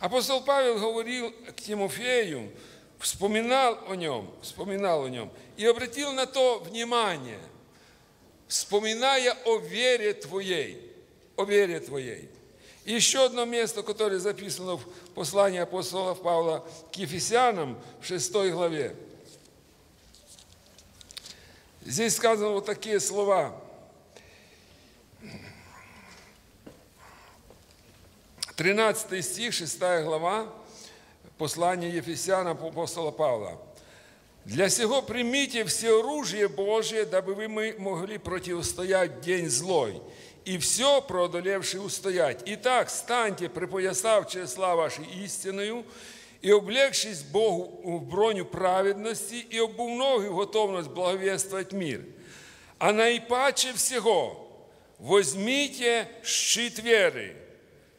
Апостол Павел говорил к Тимофею, вспоминал о нем и обратил на то внимание, вспоминая о вере твоей, И еще одно место, которое записано в послании апостола Павла к Ефесянам в 6 главе. Здесь сказаны вот такие слова. Тринадцатый стих, 6 глава. Послание Ефесянам апостола Павла. «Для сего примите все оружие Божие, дабы вы могли противостоять день злой, и все преодолевши устоять. Итак, станьте, припоясав чресла вашей истиною, и облегшись Богу в броню праведности, и обув ноги в готовность благовествовать мир. А наипаче всего возьмите щит веры,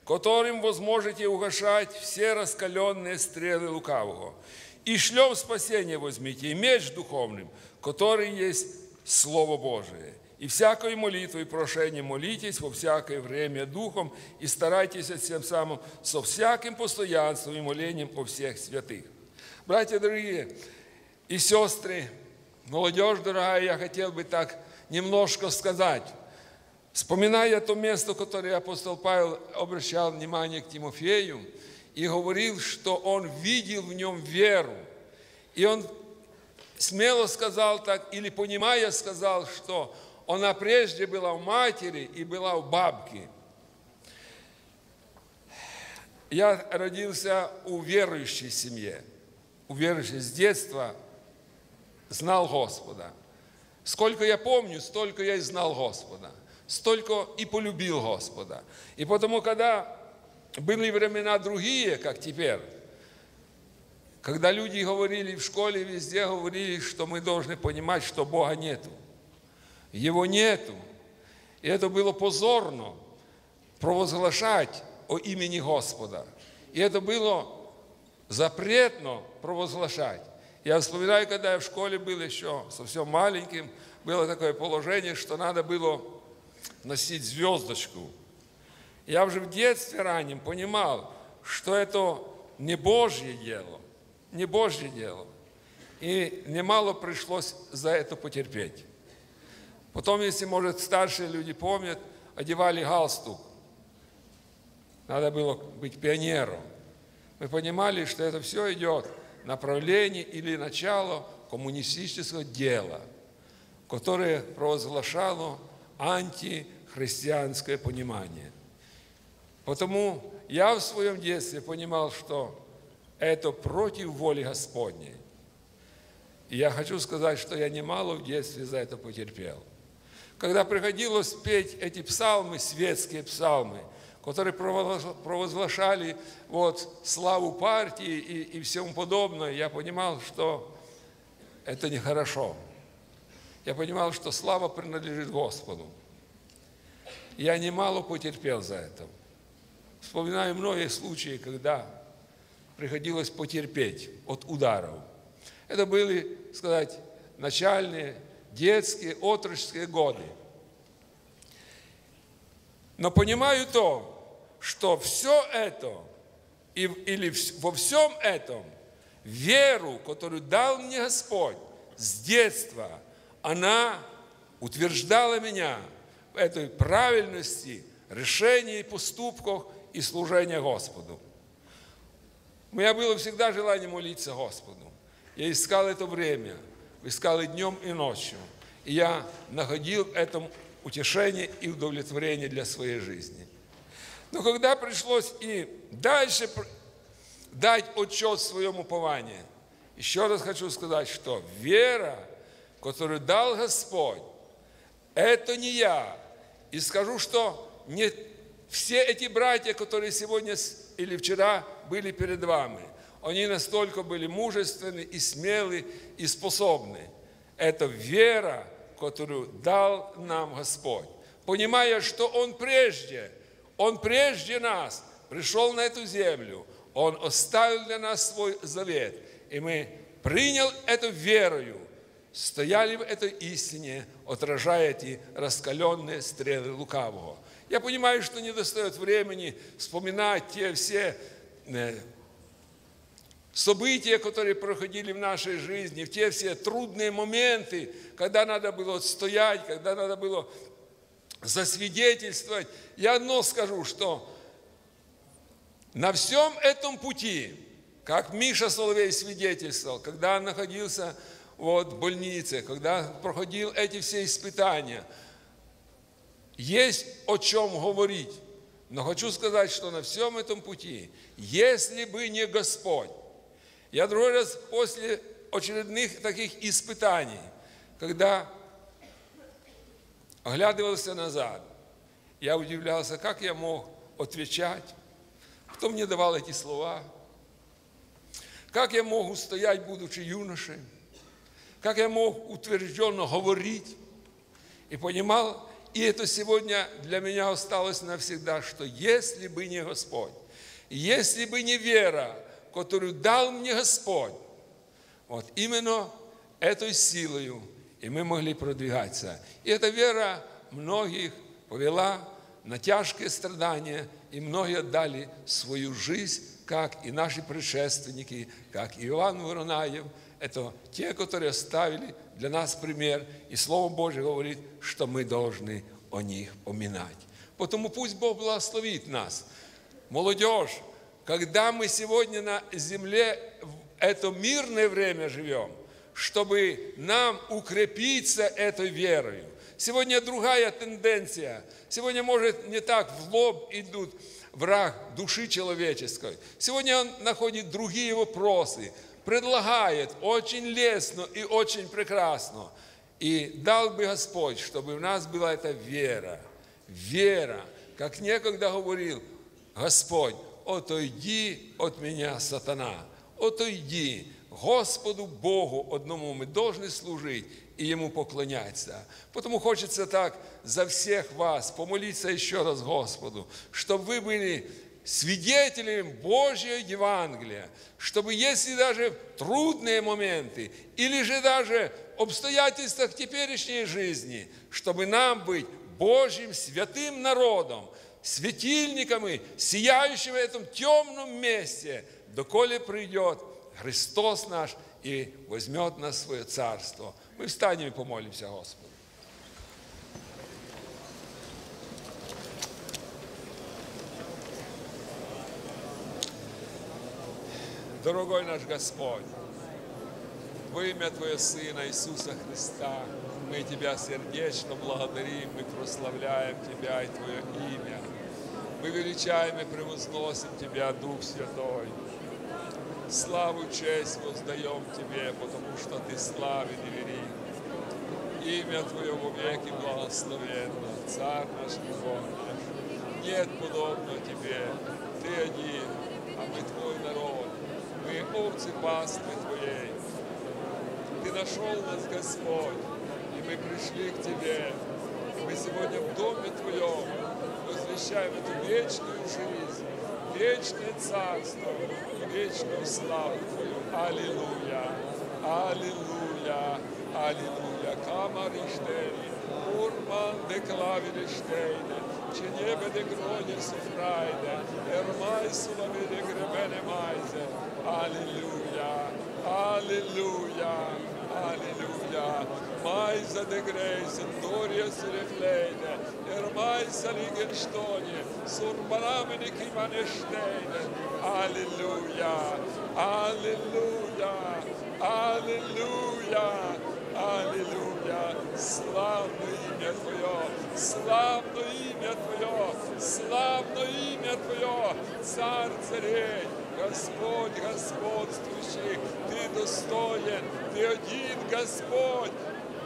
которым возможете угашать все раскаленные стрелы лукавого. И шлем спасения возьмите, и меч духовным, который есть Слово Божие. И всякой молитвой и прошением молитесь во всякое время Духом, и старайтесь тем самым со всяким постоянством и молением о всех святых». Братья дорогие и сестры, молодежь дорогая, я хотел бы так немножко сказать. Вспоминая то место, которое апостол Павел обращал внимание к Тимофею и говорил, что он видел в нем веру. И он смело сказал так, или понимая сказал, что она прежде была в матери и была в бабке. Я родился в верующей семье, верующей с детства, знал Господа. Сколько я помню, столько я и знал Господа, столько и полюбил Господа. И потому, когда были времена другие, как теперь, когда люди говорили в школе, везде говорили, что мы должны понимать, что Бога нету, Его нету. И это было позорно провозглашать о имени Господа. И это было запретно провозглашать. Я вспоминаю, когда я в школе был еще совсем маленьким, было такое положение, что надо было носить звездочку. Я уже в детстве раннем понимал, что это не Божье дело, не Божье дело. И немало пришлось за это потерпеть. Потом, если, может, старшие люди помнят, одевали галстук. Надо было быть пионером. Мы понимали, что это все идет направление или начало коммунистического дела, которое провозглашало антихристианское понимание. Потому я в своем детстве понимал, что это против воли Господней. И я хочу сказать, что я немало в детстве за это потерпел. Когда приходилось петь эти псалмы, светские псалмы, которые провозглашали вот славу партии и всему подобное, я понимал, что это нехорошо. Я понимал, что слава принадлежит Господу. Я немало потерпел за это. Вспоминаю многие случаи, когда приходилось потерпеть от ударов. Это были, сказать, начальные, детские, отроческие годы. Но понимаю то, что все это, или во всем этом, веру, которую дал мне Господь с детства, она утверждала меня в этой правильности, решении, поступках и служении Господу. У меня было всегда желание молиться Господу. Я искал это время, искал и днем, и ночью. И я находил в этом утешение и удовлетворение для своей жизни. Но когда пришлось и дальше дать отчет своему упованию, еще раз хочу сказать, что вера, которую дал Господь, это не я. И скажу, что не все эти братья, которые сегодня или вчера были перед вами, они настолько были мужественны и смелы и способны. Это вера, которую дал нам Господь, понимая, что Он прежде нас пришел на эту землю, Он оставил для нас свой завет, и мы приняли это верою, стояли в этой истине, отражая эти раскаленные стрелы лукавого. Я понимаю, что не достает времени вспоминать те все события, которые проходили в нашей жизни, в те все трудные моменты, когда надо было отстоять, когда надо было засвидетельствовать. Я одно скажу, что на всем этом пути, как Миша Соловей свидетельствовал, когда он находился в больнице, когда проходил эти все испытания, есть о чем говорить. Но хочу сказать, что на всем этом пути, если бы не Господь, я другой раз после очередных таких испытаний, когда оглядывался назад, я удивлялся, как я мог отвечать, кто мне давал эти слова, как я мог устоять, будучи юношей, как я мог утвержденно говорить и понимал, и это сегодня для меня осталось навсегда, что если бы не Господь, если бы не вера, которую дал мне Господь, вот именно этой силою и мы могли продвигаться. И эта вера многих повела на тяжкие страдания, и многие отдали свою жизнь, как и наши предшественники, как и Иван Воронаев. Это те, которые оставили для нас пример, и Слово Божие говорит, что мы должны о них поминать. Потому пусть Бог благословит нас, молодежь. Когда мы сегодня на земле в это мирное время живем, чтобы нам укрепиться этой верою. Сегодня другая тенденция. Сегодня, может, не так в лоб идут враг души человеческой. Сегодня он находит другие вопросы, предлагает очень лестно и очень прекрасно. И дал бы Господь, чтобы у нас была эта вера. Вера, как некогда говорил Господь, отойди от меня, сатана, отойди. Господу Богу одному мы должны служить и Ему поклоняться. Потому хочется так за всех вас помолиться еще раз Господу, чтобы вы были свидетелем Божьего Евангелия, чтобы если даже трудные моменты или же даже обстоятельства теперешней жизни, чтобы нам быть Божьим святым народом, светильниками, сияющими в этом темном месте, доколе придет Христос наш и возьмет нас в свое царство. Мы встанем и помолимся Господу. Дорогой наш Господь, во имя Твоего Сына Иисуса Христа мы Тебя сердечно благодарим, мы прославляем Тебя и Твое имя. Мы величаем и превозносим Тебя, Дух Святой. Славу, честь воздаем Тебе, потому что Ты славен и велик. Имя Твое вовеки благословенно, Царь наш и Бог наш. Нет подобного Тебе, Ты один, а мы Твой народ, мы овцы пасты Твоей. Ты нашел нас, Господь, и мы пришли к Тебе. Мы сегодня в Доме Твоем возвещаем эту вечную жизнь, вечное царство, вечную славу Твою. Аллилуйя, аллилуйя, аллилуйя. Камариштейни, урман де клавилиштейни, чинебе де гроне суфрайде, эрмай сулами де гребене майзе. Аллилуйя, аллилуйя, аллилуйя. Майза де грейсен, дория сурефлейне, ермайса лигенштоне, сурбарамени киманештейне. Аллилуйя, аллилуйя, аллилуйя, аллилуйя. Славное имя Твое, славное имя Твое, славное имя Твое, Царь царей. Господь, Господствующий, Ты достоин, Ты один, Господь,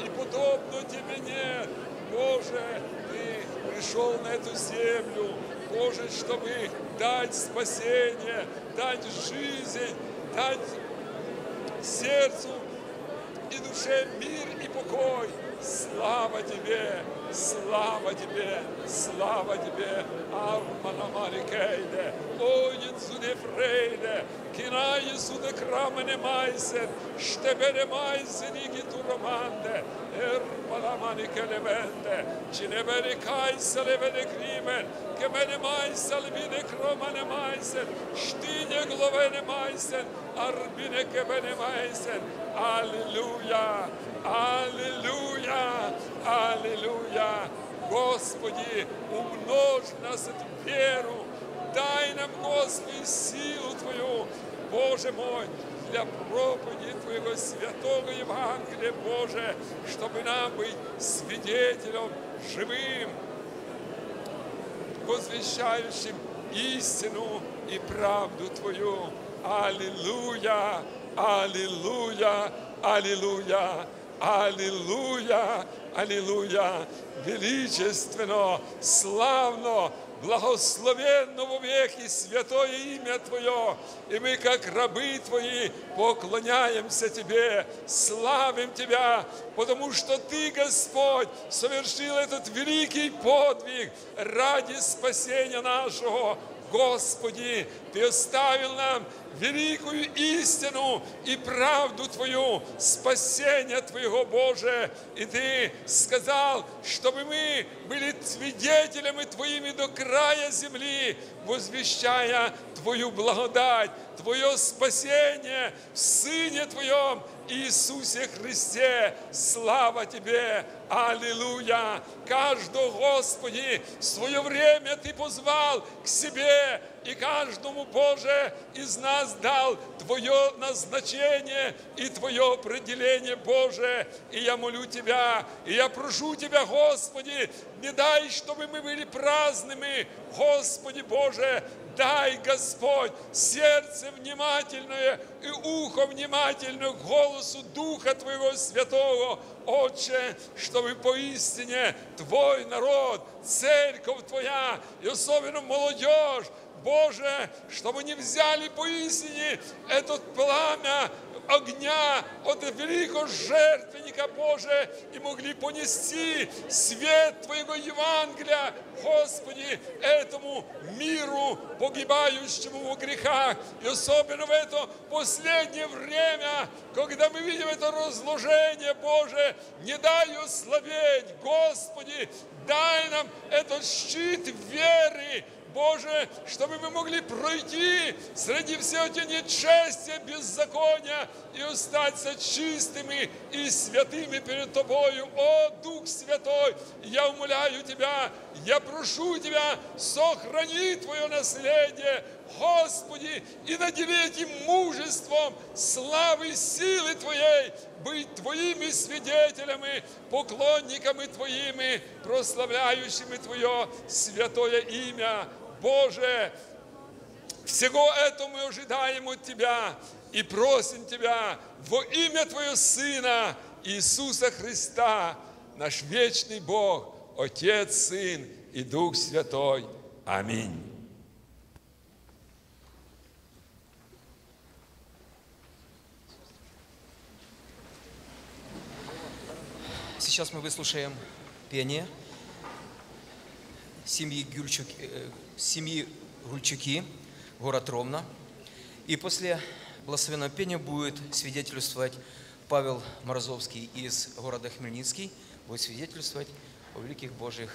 и подобно Тебе нет. Боже, Ты пришел на эту землю, Боже, чтобы дать спасение, дать жизнь, дать сердцу и душе мир и покой. Слава Тебе, слава Тебе, слава Тебе, Армана Марикейде, Ойнцуде Фрейде, Кинаисуде Крамене Майсен, Штебене Майсен и Гитуроманде, Эрмана Марикелевенде, Чинебене Кайсале Велекримен, Кемене Майсал Вине Кромане Майсен, Штине Гловене Майсен, Арбине Кебене Майсен. Аллилуйя, аллилуйя, аллилуйя. Господи, умножь нас эту веру, дай нам, Господи, силу Твою, Боже мой, для проповеди Твоего святого Евангелия, Боже, чтобы нам быть свидетелем живым, возвещающим истину и правду Твою. Аллилуйя, аллилуйя, аллилуйя. Аллилуйя, аллилуйя, величественно, славно, благословенно во веки святое имя Твое. И мы, как рабы Твои, поклоняемся Тебе, славим Тебя, потому что Ты, Господь, совершил этот великий подвиг ради спасения нашего. Господи, Ты оставил нам великую истину и правду Твою, спасение Твоего, Боже. И Ты сказал, чтобы мы были свидетелями Твоими до края земли, возвещая Твою благодать, Твое спасение в Сыне Твоем Иисусе Христе. Слава Тебе! Аллилуйя! Каждого, Господи, в свое время Ты позвал к себе и каждому, Боже, из нас дал Твое назначение и Твое определение, Боже. И я молю Тебя, и я прошу Тебя, Господи, не дай, чтобы мы были праздными, Господи Боже. Дай, Господь, сердце внимательное и ухо внимательное к голосу Духа Твоего Святого, Отче, чтобы поистине Твой народ, Церковь Твоя и особенно молодежь, Боже, чтобы не взяли поистине это пламя огня от великого жертвенника, Боже, и могли понести свет Твоего Евангелия, Господи, этому миру, погибающему во грехах, и особенно в это последнее время, когда мы видим это разложение, Боже, не дай ослабеть, Господи, дай нам этот щит веры, Боже, чтобы мы могли пройти среди всего нечестия, беззакония и остаться чистыми и святыми перед Тобою. О, Дух Святой, я умоляю Тебя, я прошу Тебя, сохрани Твое наследие, Господи, и надели этим мужеством славы и силы Твоей, быть Твоими свидетелями, поклонниками Твоими, прославляющими Твое святое имя. Боже, всего этого мы ожидаем от Тебя и просим Тебя во имя Твоего Сына Иисуса Христа, наш вечный Бог, Отец, Сын и Дух Святой. Аминь. Сейчас мы выслушаем пение семьи Гюльчуки, город Ровно. И после благословенного пения будет свидетельствовать Павел Морозовский из города Хмельницкий, будет свидетельствовать о великих Божьих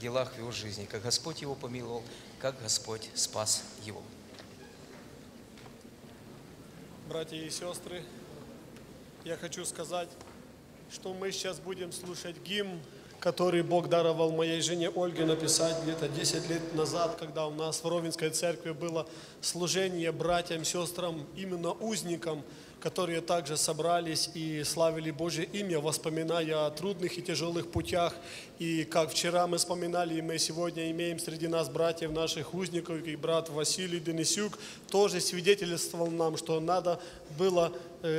делах в его жизни, как Господь его помиловал, как Господь спас его. Братья и сестры, я хочу сказать, что мы сейчас будем слушать гимн, который Бог даровал моей жене Ольге написать где-то 10 лет назад, когда у нас в Ровенской церкви было служение братьям, сестрам, именно узникам, которые также собрались и славили Божье имя, воспоминая о трудных и тяжелых путях. И как вчера мы вспоминали, и мы сегодня имеем среди нас братьев наших узников, и брат Василий Денисюк тоже свидетельствовал нам, что надо было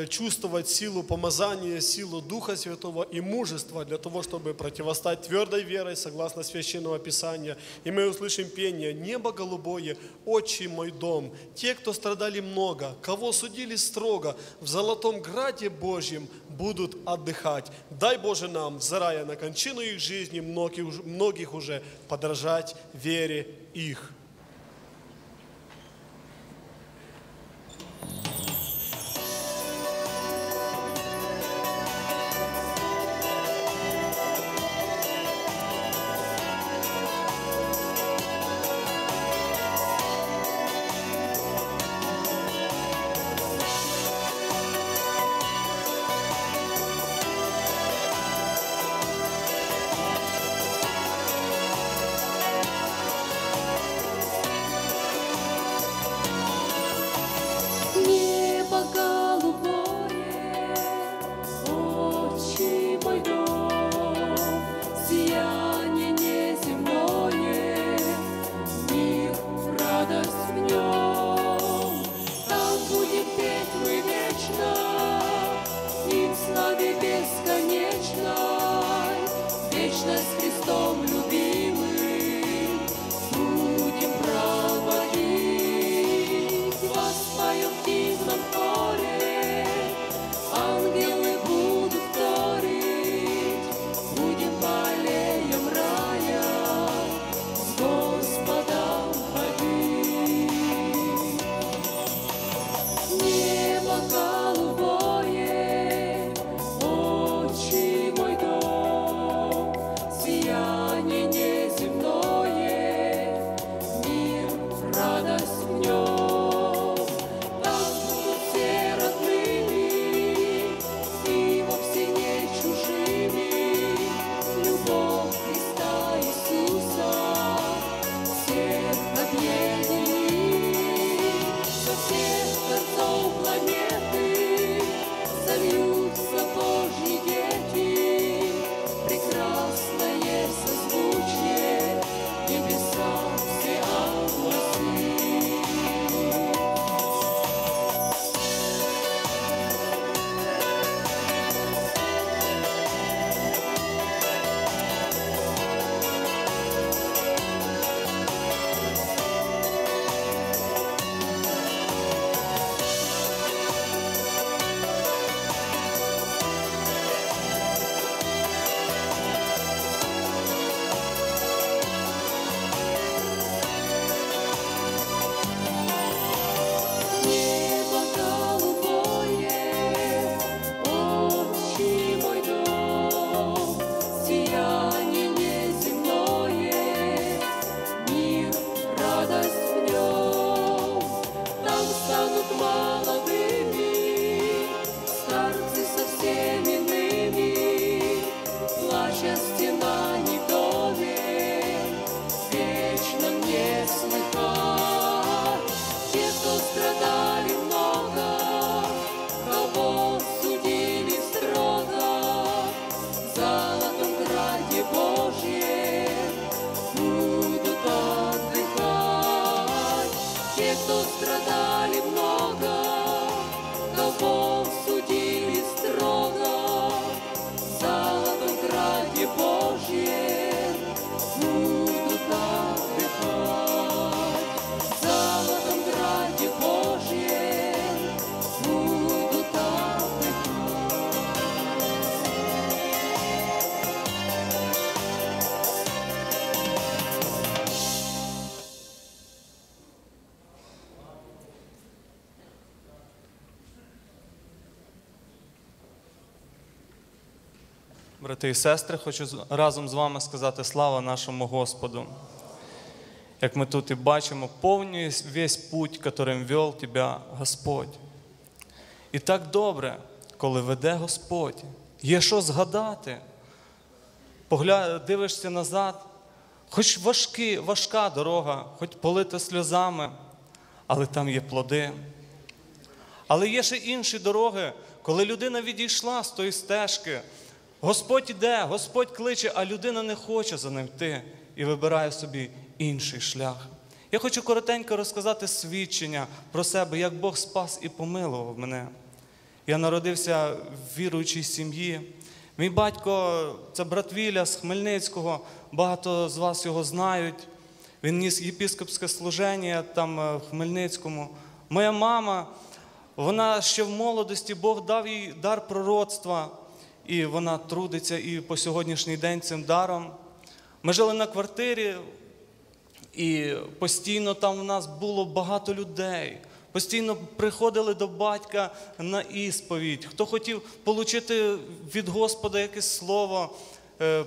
чувствовать силу помазания, силу Духа Святого и мужества для того, чтобы противостать твердой верой, согласно Священного Писания. И мы услышим пение «Небо голубое, отчий мой дом, те, кто страдали много, кого судили строго, в золотом граде Божьем будут отдыхать. Дай, Боже, нам, взирая на кончину их жизни, многих уже подражать вере их». брати і сестри, хочу разом з вами сказати слава нашому Господу. Як ми тут і бачимо, повний весь путь, яким вів тебе Господь. І так добре, коли веде Господь. Є що згадати. Дивишся назад, хоч важка дорога, хоч полита сльозами, але там є плоди. Але є ще інші дороги, коли людина відійшла з тої стежки. Господь іде, Господь кличе, а людина не хоче за ним йти і вибирає собі інший шлях. Я хочу коротенько розказати свідчення про себе, як Бог спас і помилував мене. Я народився в віруючій сім'ї. Мій батько – це брат Віля з Хмельницького, багато з вас його знають. Він ніс єпіскопське служення там в Хмельницькому. Моя мама, вона ще в молодості, Бог дав їй дар пророцтва, і вона трудиться і по сьогоднішній день цим даром. Ми жили на квартирі, і постійно там в нас було багато людей. Постійно приходили до батька на ісповідь. Хто хотів отримати від Господа якесь слово,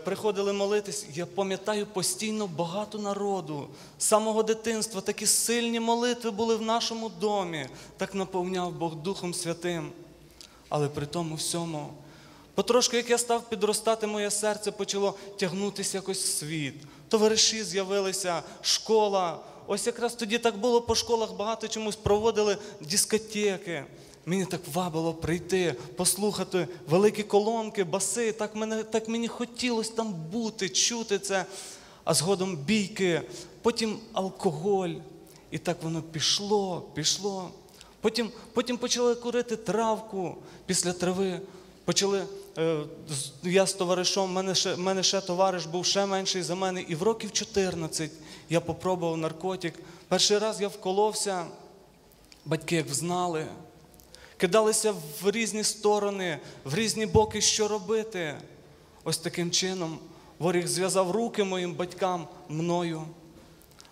приходили молитись. Я пам'ятаю, постійно багато народу. З самого дитинства такі сильні молитви були в нашому домі. Так наповняв Бог Духом Святим. Але при тому всьому, потрошки, як я став підростати, моє серце почало тягнутися якось в світ. Товариші з'явилися, школа. Ось якраз тоді так було, по школах багато чомусь проводили дискотеки. Мені так вабило прийти, послухати великі колонки, баси. Так мені хотілося там бути, чути це. А згодом бійки, потім алкоголь. І так воно пішло, пішло. Потім почали курити травку. Після трави почали... Я з товаришом, в мене ще товариш був ще менший за мене, і в років 14 я попробував наркотик. Перший раз я вколовся, батьки як взнали, кидалися в різні сторони, в різні боки, що робити. Ось таким чином ворог зв'язав руки моїм батькам, мною,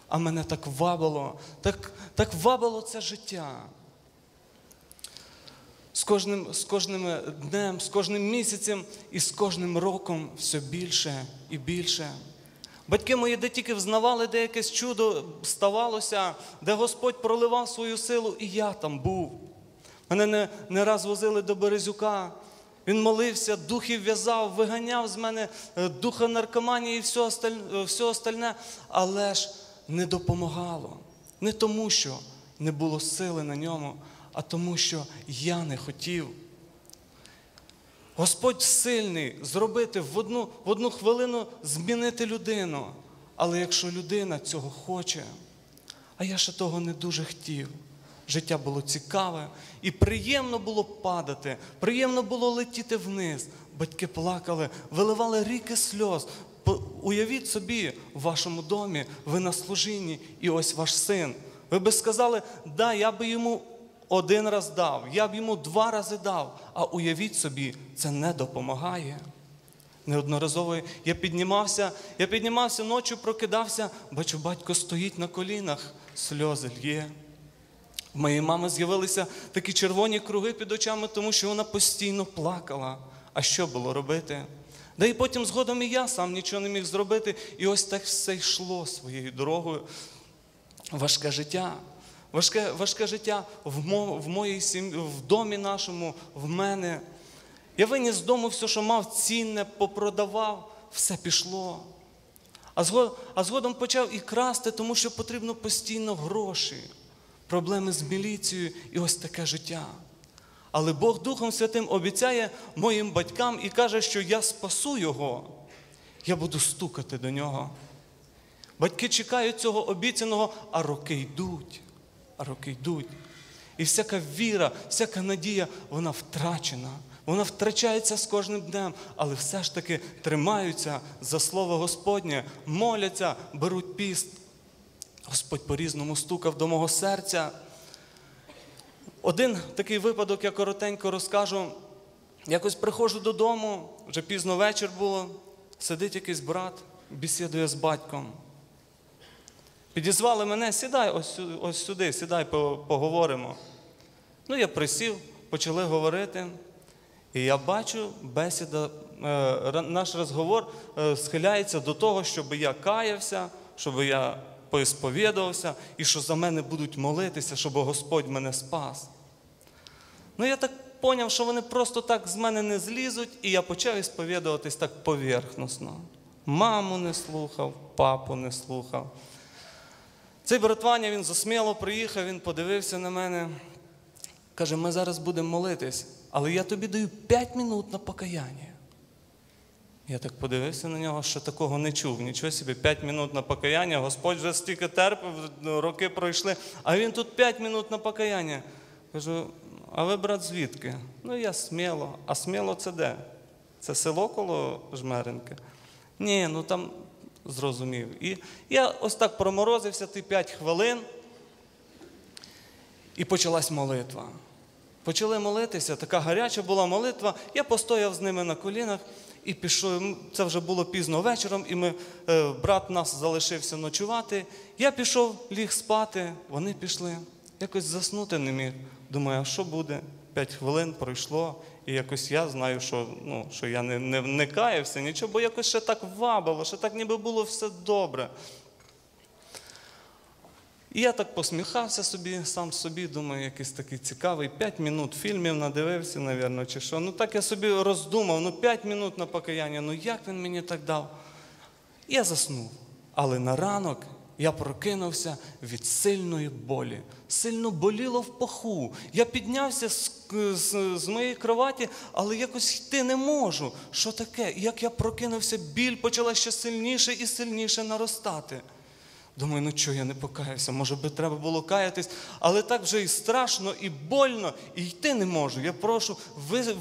а мене так вабило, так вабило це життя. З кожним днем, з кожним місяцем і з кожним роком все більше і більше. Батьки мої де тільки взнавали, де якесь чудо ставалося, де Господь проливав свою силу, і я там був. Мене не раз возили до Березюка. Він молився, духів в'язав, виганяв з мене духа наркоманії і все остальне. Але ж не допомагало. Не тому, що не було сили на ньому, а тому, що я не хотів. Господь сильний зробити в одну хвилину змінити людину. Але якщо людина цього хоче, а я ще того не дуже хотів. Життя було цікаве і приємно було падати, приємно було летіти вниз. Батьки плакали, виливали ріки сльоз. Уявіть собі, в вашому домі, ви на служінні, і ось ваш син. Ви би сказали, да, я би йому один раз дав, я б йому два рази дав, а уявіть собі, це не допомагає. Неодноразово я піднімався ночі, прокидався, бачу, батько стоїть на колінах, сльози л'є. У моєї мами з'явилися такі червоні круги під очами, тому що вона постійно плакала. А що було робити? Да і потім згодом і я сам нічого не міг зробити, і ось так все йшло своєю дорогою. Важке життя. Важке життя в домі нашому, в мене. Я виніс з дому все, що мав цінне, попродавав, все пішло. А згодом почав і красти, тому що потрібно постійно гроші, проблеми з міліцією і ось таке життя. Але Бог Духом Святим обіцяє моїм батькам і каже, що я спасу його, я буду стукати до нього. Батьки чекають цього обіцяного, а роки йдуть. І всяка віра, всяка надія, вона втрачена. Вона втрачається з кожним днем, але все ж таки тримаються за слово Господнє, моляться, беруть піст. Господь по-різному стукав до мого серця. Один такий випадок я коротенько розкажу. Якось приходжу додому, вже пізно вечір було, сидить якийсь брат, бесідує з батьком. Підізвали мене, сідай ось сюди, сідай, поговоримо. Ну, я присів, почали говорити, і я бачу, бесіда наш розговор схиляється до того, щоб я каявся, щоб я поісповідувався, і що за мене будуть молитися, щоб Господь мене спас. Ну, я так поняв, що вони просто так з мене не злізуть, і я почав ісповідуватись так поверхностно. Маму не слухав, папу не слухав. Цей брат Ваня, він зі Сміли приїхав, він подивився на мене, каже, ми зараз будемо молитись, але я тобі даю 5 хвилин на покаяння. Я так подивився на нього, що такого не чув. Нічого собі, 5 хвилин на покаяння, Господь вже стільки терпів, роки пройшли, а він тут 5 хвилин на покаяння. Кажу, а ви, брат, звідки? Ну, я Сміла. А Сміла це де? Це село коло Жмеренки? Ні, ну там зрозумів. І я ось так проморозився ті 5 хвилин, і почалась молитва. Почали молитися, така гаряча була молитва. Я постояв з ними на колінах і пішов, це вже було пізно вечором, і брат нас залишився ночувати. Я пішов, ліг спати, вони пішли. Якось заснути не міг. Думаю, а що буде? 5 хвилин пройшло, і якось я знаю, що, що я не каявся, нічого, бо якось ще так вабило, ще так ніби було все добре. І я так посміхався собі, сам собі, думаю, якийсь такий цікавий, 5 хвилин фільмів надивився, мабуть, чи що. Ну так я собі роздумав, 5 хвилин на покаяння, як він мені так дав? Я заснув, але на ранок я прокинувся від сильної болі. Сильно боліло в паху. Я піднявся з моєї кроваті, але якось йти не можу. Що таке? Як я прокинувся, біль почала ще сильніше і сильніше наростати. Думаю, чого я не покаявся? Може би треба було каятись, але так вже і страшно, і больно, і йти не можу. Я прошу,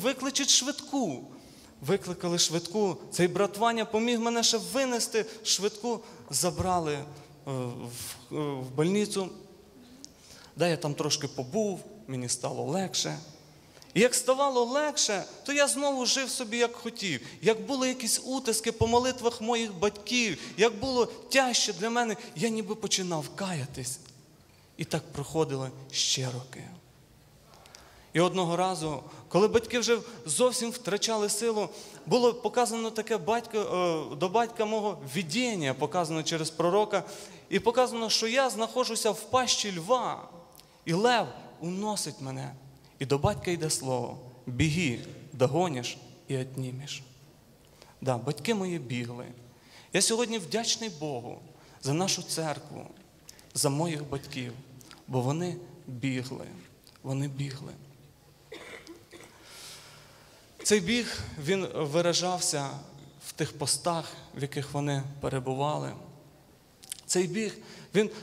викличіть швидку. Викликали швидку. Цей брат Ваня поміг мене ще винести. Швидку забрали в лікарню. Да, я там трошки побув, мені стало легше. І як ставало легше, то я знову жив собі, як хотів. Як були якісь утиски по молитвах моїх батьків, як було тяжче для мене, я ніби починав каятись. І так проходили ще роки. І одного разу, коли батьки вже зовсім втрачали силу, було показано таке до батька мого видіння, показано через пророка, і показано, що я знаходжуся в пащі льва, і лев уносить мене. І до батька йде слово «Біги, догониш і однімеш». Так, батьки мої бігли. Я сьогодні вдячний Богу за нашу церкву, за моїх батьків, бо вони бігли, вони бігли. Цей біг, він виражався в тих постах, в яких вони перебували. Цей біг,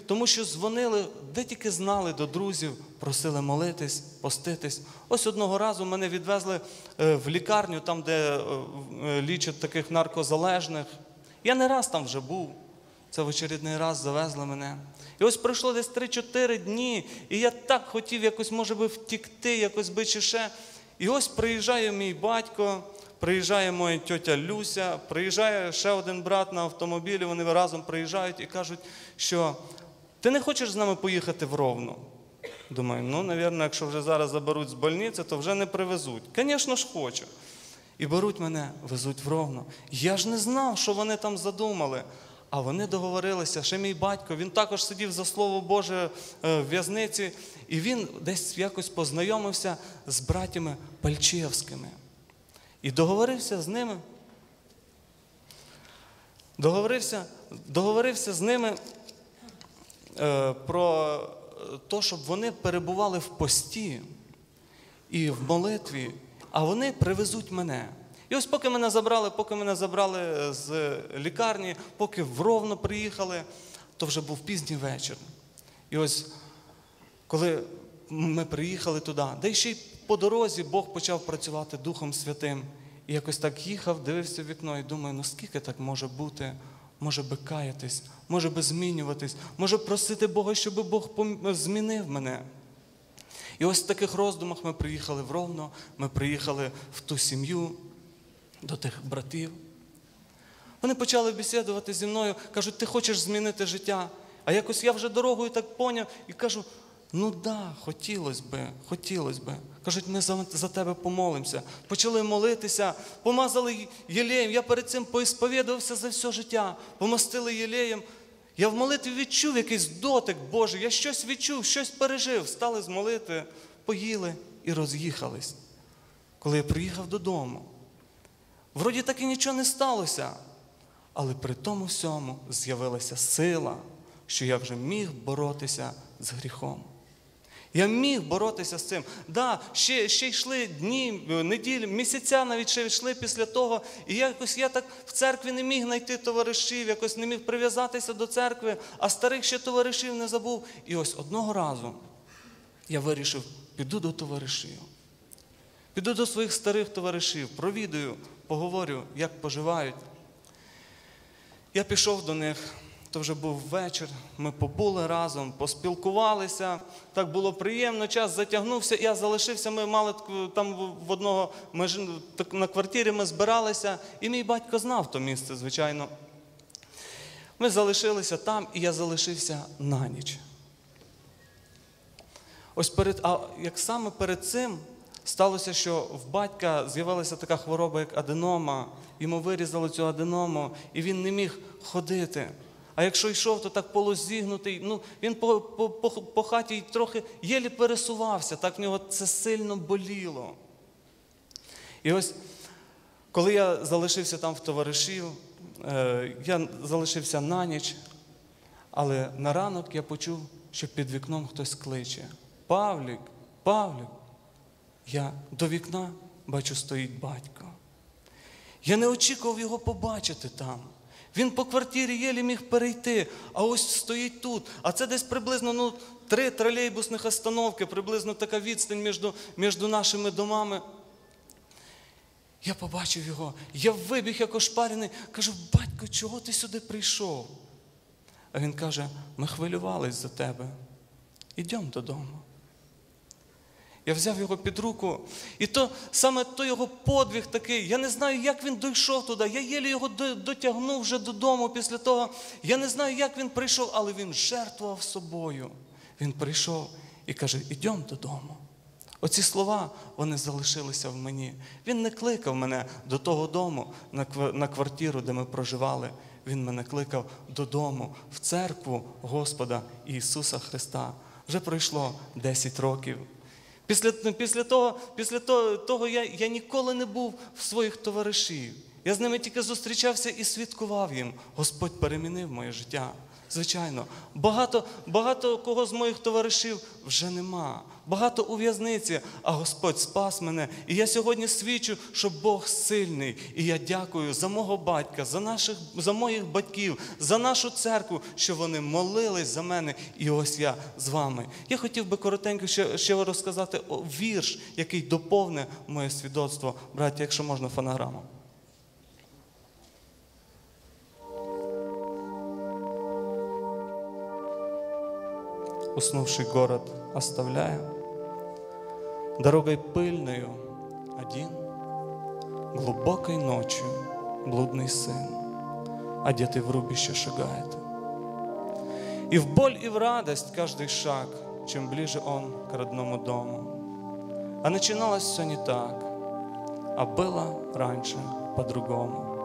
тому що дзвонили, де тільки знали, до друзів, просили молитись, поститись. Ось одного разу мене відвезли в лікарню, там, де лічать таких наркозалежних. Я не раз там вже був, це в очередний раз завезли мене. І ось пройшло десь 3-4 дні, і я так хотів якось, може би, втікти, якось би чи ще. І ось приїжджає мій батько, приїжджає моя тітя Люся, приїжджає ще один брат на автомобілі, вони разом приїжджають і кажуть, що ти не хочеш з нами поїхати в Ровно? Думаю, мабуть, якщо вже зараз заберуть з больниці, то вже не привезуть. Звісно ж, хочу. І беруть мене, везуть в Ровно. Я ж не знав, що вони там задумали. А вони договорилися, ще мій батько, він також сидів за Слово Боже в в'язниці, і він десь якось познайомився з братями Пальчевськими. І договорився з ними, про те, щоб вони перебували в пості і в молитві, а вони привезуть мене. І ось поки мене забрали з лікарні, поки в Ровно приїхали, то вже був пізній вечір. І ось, коли ми приїхали туди, де ще й по дорозі Бог почав працювати Духом Святим. І якось так їхав, дивився в вікно і думаю, скільки так може бути? Може би каятись, може би змінюватись, може просити Бога, щоб Бог змінив мене. І ось в таких роздумах ми приїхали в Ровно, ми приїхали в ту сім'ю, до тих братів. Вони почали бесідувати зі мною, кажуть, ти хочеш змінити життя. А якось я вже дорогою так поняв і кажу, Ну да, хотілося б. Кажуть, ми за тебе помолимося. Почали молитися, помазали єлеєм. Я перед цим поісповідувався за все життя. Помастили єлеєм. Я в молитві відчув якийсь дотик Божий. Я щось відчув, щось пережив. Стали з молитви, поїли і роз'їхались. Коли я приїхав додому, вроді так і нічого не сталося. Але при тому всьому з'явилася сила, що я вже міг боротися з гріхом. Я міг боротися з цим. Да, ще йшли дні, неділі, місяця навіть ще йшли після того. І якось я так в церкві не міг знайти товаришів, якось не міг прив'язатися до церкви, а старих ще товаришів не забув. І ось одного разу я вирішив, піду до товаришів. Піду до своїх старих товаришів, провідаю, поговорю, як поживають. Я пішов до них. То вже був вечір, ми побули разом, поспілкувалися, так було приємно, час затягнувся, я залишився, ми мали там в одного, на квартирі ми збиралися, і мій батько знав то місце, звичайно. Ми залишилися там, і я залишився на ніч. Ось як саме перед цим сталося, що в батька з'явилася така хвороба, як аденома, йому вирізали цю аденому, і він не міг ходити. А якщо йшов, то так полозігнутий, він по хаті трохи єлі пересувався, так в нього це сильно боліло. І ось, коли я залишився там в товаришів, я залишився на ніч, але на ранок я почув, що під вікном хтось кличе. Павлік, Павлік. Я до вікна бачу, стоїть батько. Я не очікував його побачити там. Він по квартирі єлі міг перейти, а ось стоїть тут. А це десь приблизно 3 тролейбусних остановки, приблизно така відстань між нашими домами. Я побачив його, я вибіг як ошпарений, кажу, батько, чого ти сюди прийшов? А він каже, ми хвилювались за тебе, ідемо додому. Я взяв його під руку, і саме його подвиг такий, я не знаю, як він дійшов туди, я єлі його дотягнув вже додому після того, я не знаю, як він прийшов, але він жертвував собою. Він прийшов і каже, ідемо додому. Оці слова, вони залишилися в мені. Він не кликав мене до того дому, на квартиру, де ми проживали. Він мене кликав додому, в церкву Господа Ісуса Христа. Вже пройшло 10 років. Після того я ніколи не був в своїх товаришів. Я з ними тільки зустрічався і свідкував їм. Господь перемінив моє життя. Звичайно, багато кого з моїх товаришів вже нема. Багато у в'язниці, а Господь спас мене. І я сьогодні свідчу, що Бог сильний. І я дякую за мого батька, за моїх батьків, за нашу церкву, що вони молились за мене. І ось я з вами. Я хотів би коротенько ще розказати вірш, який доповне моє свідоцтво. Браття, якщо можна, фонограму. Уснувший город оставляя, дорогой пыльною один, глубокой ночью блудный сын, одетый в рубище, шагает. И в боль и в радость каждый шаг, чем ближе он к родному дому. А начиналось все не так, а было раньше по-другому.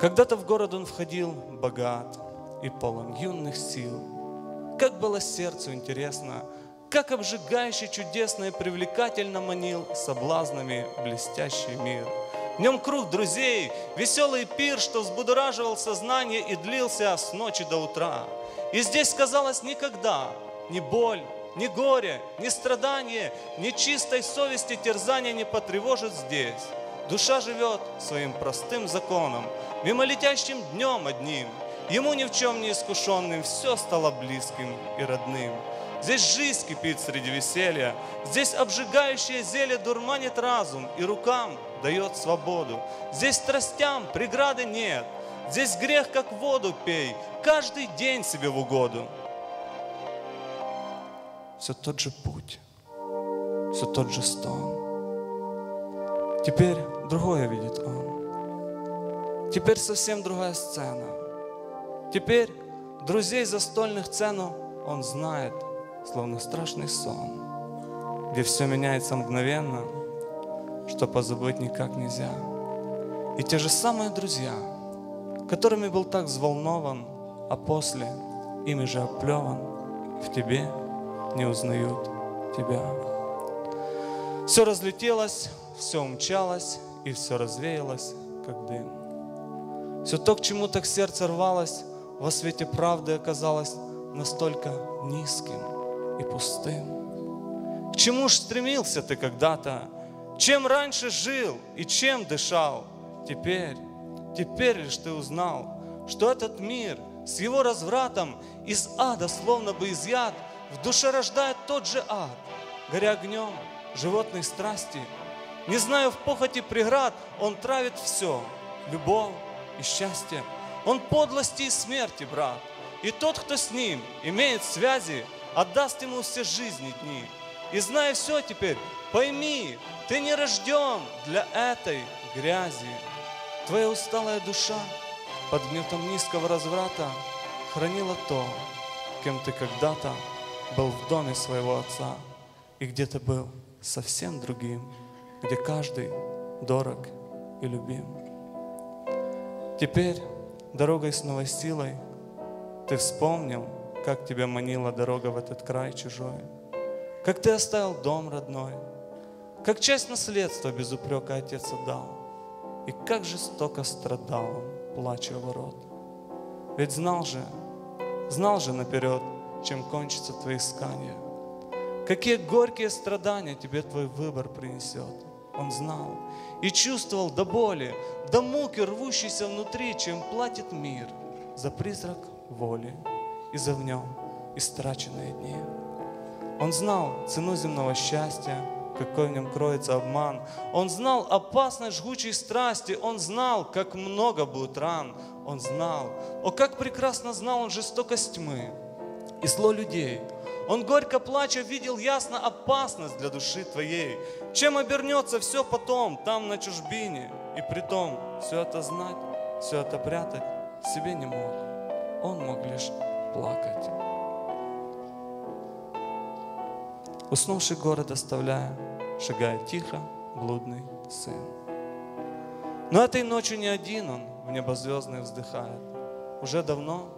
Когда-то в город он входил богат и полон юных сил. Как было сердцу интересно, как обжигающе, чудесно и привлекательно манил соблазнами блестящий мир. В нем круг друзей, веселый пир, что взбудораживал сознание и длился с ночи до утра. И здесь сказалось никогда ни боль, ни горе, ни страдание, ни чистой совести терзания не потревожит здесь. Душа живет своим простым законом, мимолетящим днем одним. Ему ни в чем не искушенным все стало близким и родным. Здесь жизнь кипит среди веселья, здесь обжигающее зелье дурманит разум и рукам дает свободу. Здесь страстям преграды нет, здесь грех как воду пей, каждый день себе в угоду. Все тот же путь, все тот же стон. Теперь другое видит он, теперь совсем другая сцена. Теперь друзей застольных цену он знает, словно страшный сон, где все меняется мгновенно, что позабыть никак нельзя. И те же самые друзья, которыми был так взволнован, а после ими же оплеван, в тебе не узнают тебя. Все разлетелось, все умчалось и все развеялось, как дым. Все то, к чему так сердце рвалось, во свете правды оказалось настолько низким и пустым. К чему ж стремился ты когда-то? Чем раньше жил и чем дышал? Теперь лишь ты узнал, что этот мир с его развратом из ада словно бы изъят, в душе рождает тот же ад, горя огнем животной страсти. Не зная в похоти преград, он травит все, любовь и счастье. Он подлости и смерти брат, и тот, кто с ним имеет связи, отдаст ему все жизни дни. И зная все теперь, пойми, ты не рожден для этой грязи. Твоя усталая душа под гнетом низкого разврата хранила то, кем ты когда-то был в доме своего отца, и где-то был совсем другим, где каждый дорог и любим. Теперь дорогой с новой силой ты вспомнил, как тебя манила дорога в этот край чужой, как ты оставил дом родной, как часть наследства без упрека отец отдал, и как жестоко страдал он, плача у ворот. Ведь знал же наперед, чем кончатся твои искания, какие горькие страдания тебе твой выбор принесет. Он знал и чувствовал до боли, до муки, рвущейся внутри, чем платит мир за призрак воли и за в нем истраченные дни. Он знал цену земного счастья, какой в нем кроется обман. Он знал опасность жгучей страсти. Он знал, как много будет ран. Он знал, о, как прекрасно знал он жестокость тьмы и зло людей. Он, горько плача, видел ясно опасность для души твоей. Чем обернется все потом, там, на чужбине. И при том, все это знать, все это прятать себе не мог. Он мог лишь плакать. Уснувший город оставляя, шагает тихо блудный сын. Но этой ночью не один он в небозвездных вздыхает. Уже давно,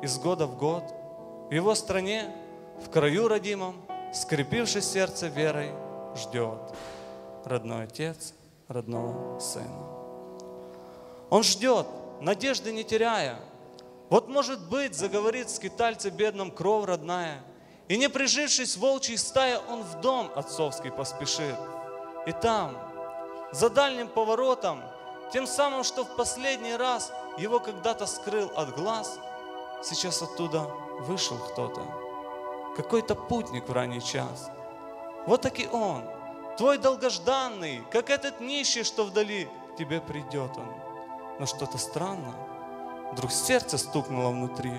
из года в год, в его стране, в краю родимом, скрепившись сердце верой, ждет родной отец родного сына. Он ждет, надежды не теряя. Вот, может быть, заговорит скитальце бедном кровь родная, и не прижившись в волчьей стае, он в дом отцовский поспешит. И там, за дальним поворотом, тем самым, что в последний раз его когда-то скрыл от глаз, сейчас оттуда вышел кто-то, какой-то путник в ранний час. Вот таки он, твой долгожданный, как этот нищий, что вдали, к тебе придет он. Но что-то странно, вдруг сердце стукнуло внутри,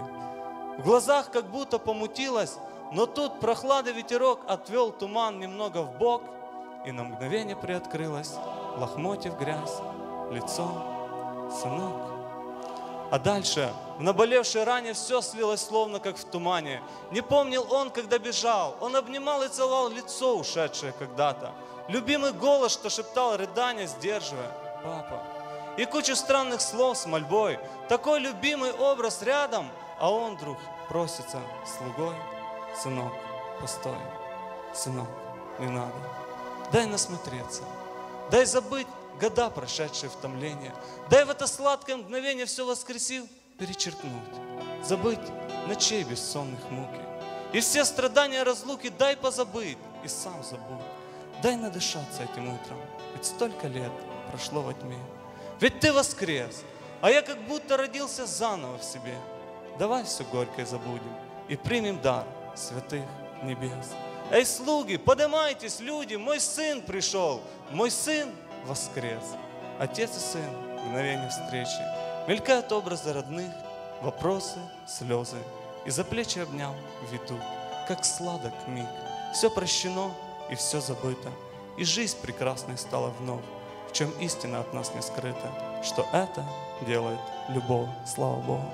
в глазах как будто помутилось, но тут прохладный ветерок отвел туман немного вбок, и на мгновение приоткрылось, лохмотьев грязь, лицо, сынок. А дальше в наболевшей ране все слилось, словно как в тумане. Не помнил он, когда бежал, он обнимал и целовал лицо, ушедшее когда-то. Любимый голос, что шептал рыдания, сдерживая: «Папа». И кучу странных слов с мольбой, такой любимый образ рядом, а он вдруг просится слугой: «Сынок, постой, сынок, не надо, дай насмотреться, дай забыть года, прошедшие в томлении, дай в это сладкое мгновение все воскресив перечеркнуть, забыть ночей бессонных муки, и все страдания разлуки дай позабыть, и сам забудь, дай надышаться этим утром, ведь столько лет прошло во тьме, ведь ты воскрес, а я как будто родился заново в себе, давай все горькое забудем и примем дар святых небес. Эй, слуги, поднимайтесь, люди, мой сын пришел, мой сын воскрес». Отец и сын, мгновение встречи, мелькают образы родных, вопросы, слезы, и за плечи обнял, ведут, как сладок миг, все прощено и все забыто, и жизнь прекрасной стала вновь, в чем истина от нас не скрыта, что это делает любовь, слава Богу.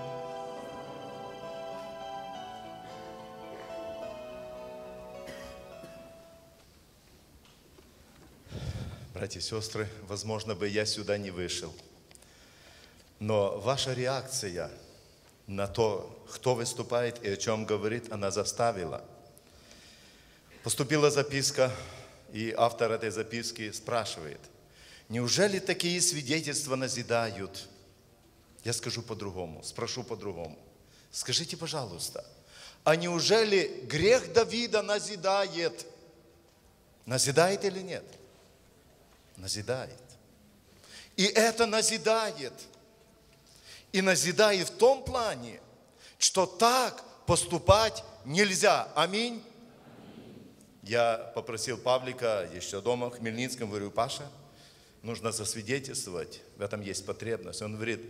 братья и сестры, возможно бы я сюда не вышел. Но ваша реакция на то, кто выступает и о чем говорит, она заставила. Поступила записка, и автор этой записки спрашивает, неужели такие свидетельства назидают? Я скажу по-другому, спрошу по-другому. Скажите, пожалуйста, а неужели грех Давида назидает? Назидает или нет? Назидает. И это назидает. И назидает в том плане, что так поступать нельзя. Аминь. Аминь. Я попросил Павлика еще дома в Хмельницком, говорю, Паша, нужно засвидетельствовать, в этом есть потребность. Он говорит,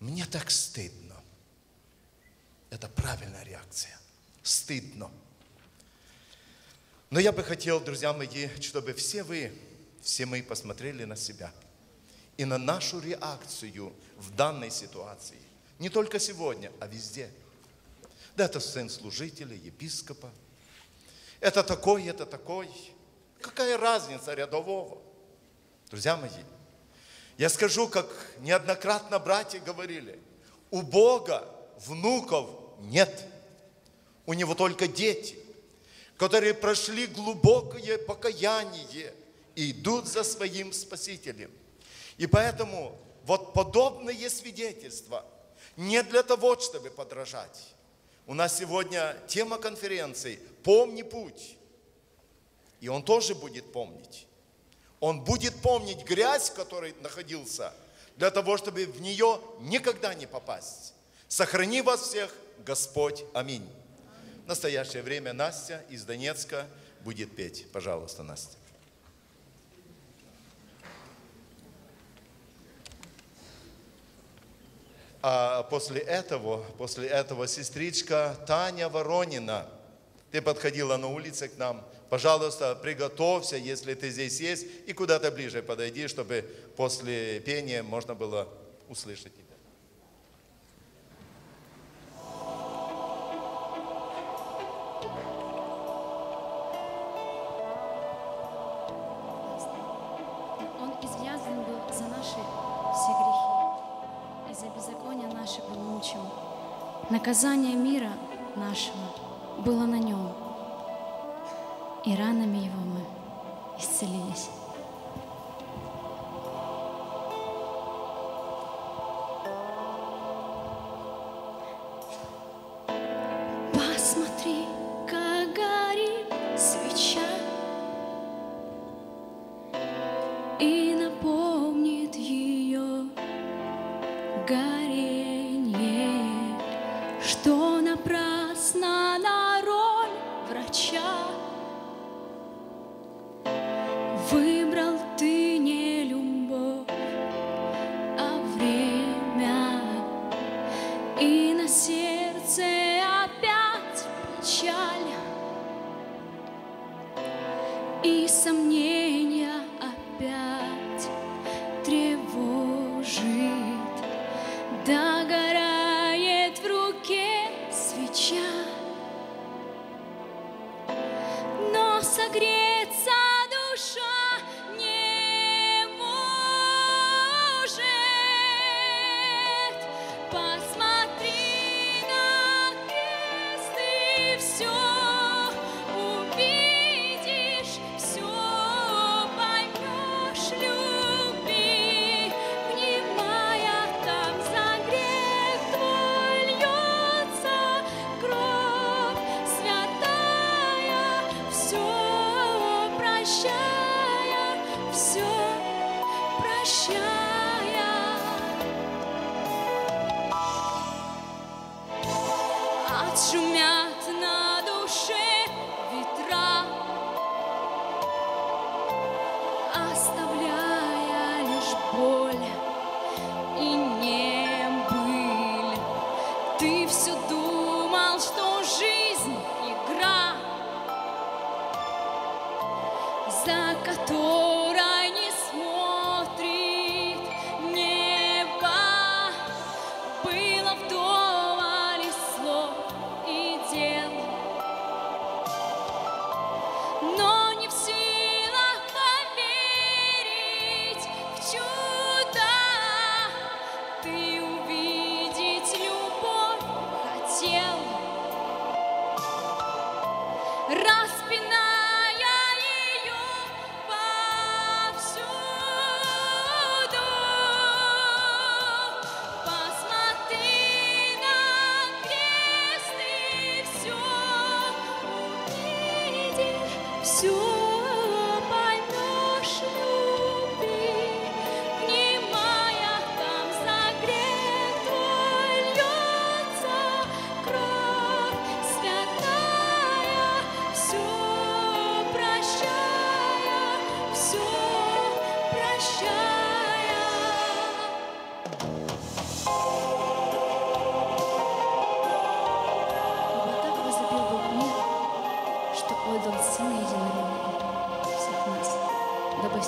мне так стыдно. Это правильная реакция. Стыдно. Но я бы хотел, друзья мои, чтобы все вы, все мы посмотрели на себя. И на нашу реакцию в данной ситуации. Не только сегодня, а везде. Да, это сын служителя, епископа. Это такой, это такой. Какая разница рядового? Друзья мои, я скажу, как неоднократно братья говорили, у Бога внуков нет. У Него только дети, которые прошли глубокое покаяние и идут за своим Спасителем. И поэтому вот подобные свидетельства не для того, чтобы подражать. У нас сегодня тема конференции «Помни путь». И он тоже будет помнить. Он будет помнить грязь, в которой находился, для того, чтобы в нее никогда не попасть. Сохрани вас всех, Господь. Аминь. В настоящее время Настя из Донецка будет петь. Пожалуйста, Настя. А после этого сестричка Таня Воронина, ты подходила на улице к нам, пожалуйста, приготовься, если ты здесь есть, и куда-то ближе подойди, чтобы после пения можно было услышать. Наказание мира нашего было на нем, и ранами его мы исцелились. Посмотри, как горит свеча, и напомнит ее горе. Что напрасно на роль врача выбрал ты не любовь, а время, и на сердце опять печаль, и сомнения опять тревожит до горя. Но согреться душа не может. Посмотри, на крест ты все увидишь, все поймешь, люби, внимая, там за грех твой льется кровь. Все прощая, отшумят на душе ветра, оставляя лишь боль и небыль. Ты все думал, что жизнь игра, за которой не смотрит небо. Было вдоволь слов и дел.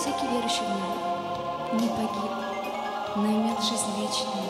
всякий верующий в Него не погиб, но имел жизнь вечную.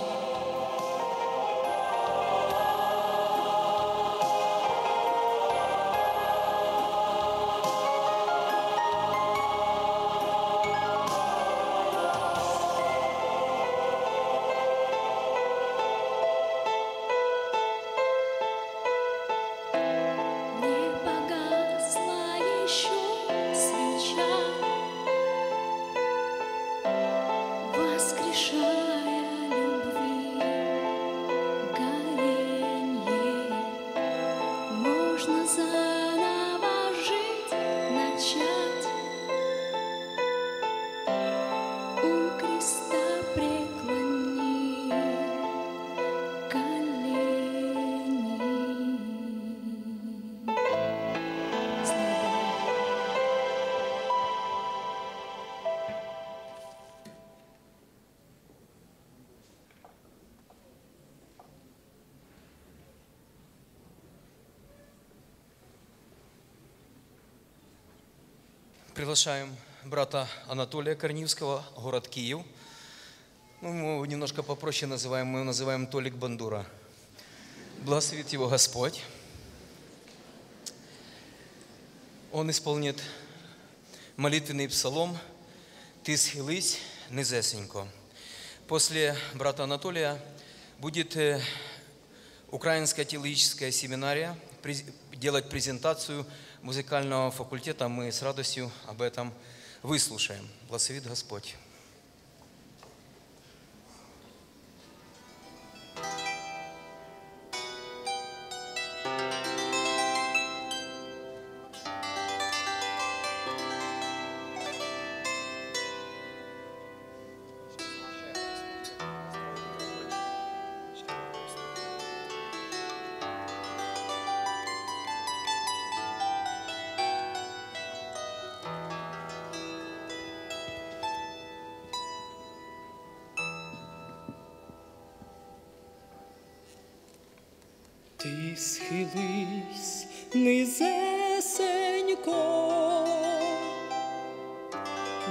Приглашаем брата Анатолия Корневского, город Киев. Мы его немножко попроще называем, мы его называем Толик Бандура. Благословит его Господь. Он исполнит молитвенный псалом «Ты схились, низесенько». После брата Анатолия будет Украинская теологическая семинария делать презентацию музыкального факультета. Мы с радостью об этом выслушаем. Благословит Господь. Ти схились, низесенько,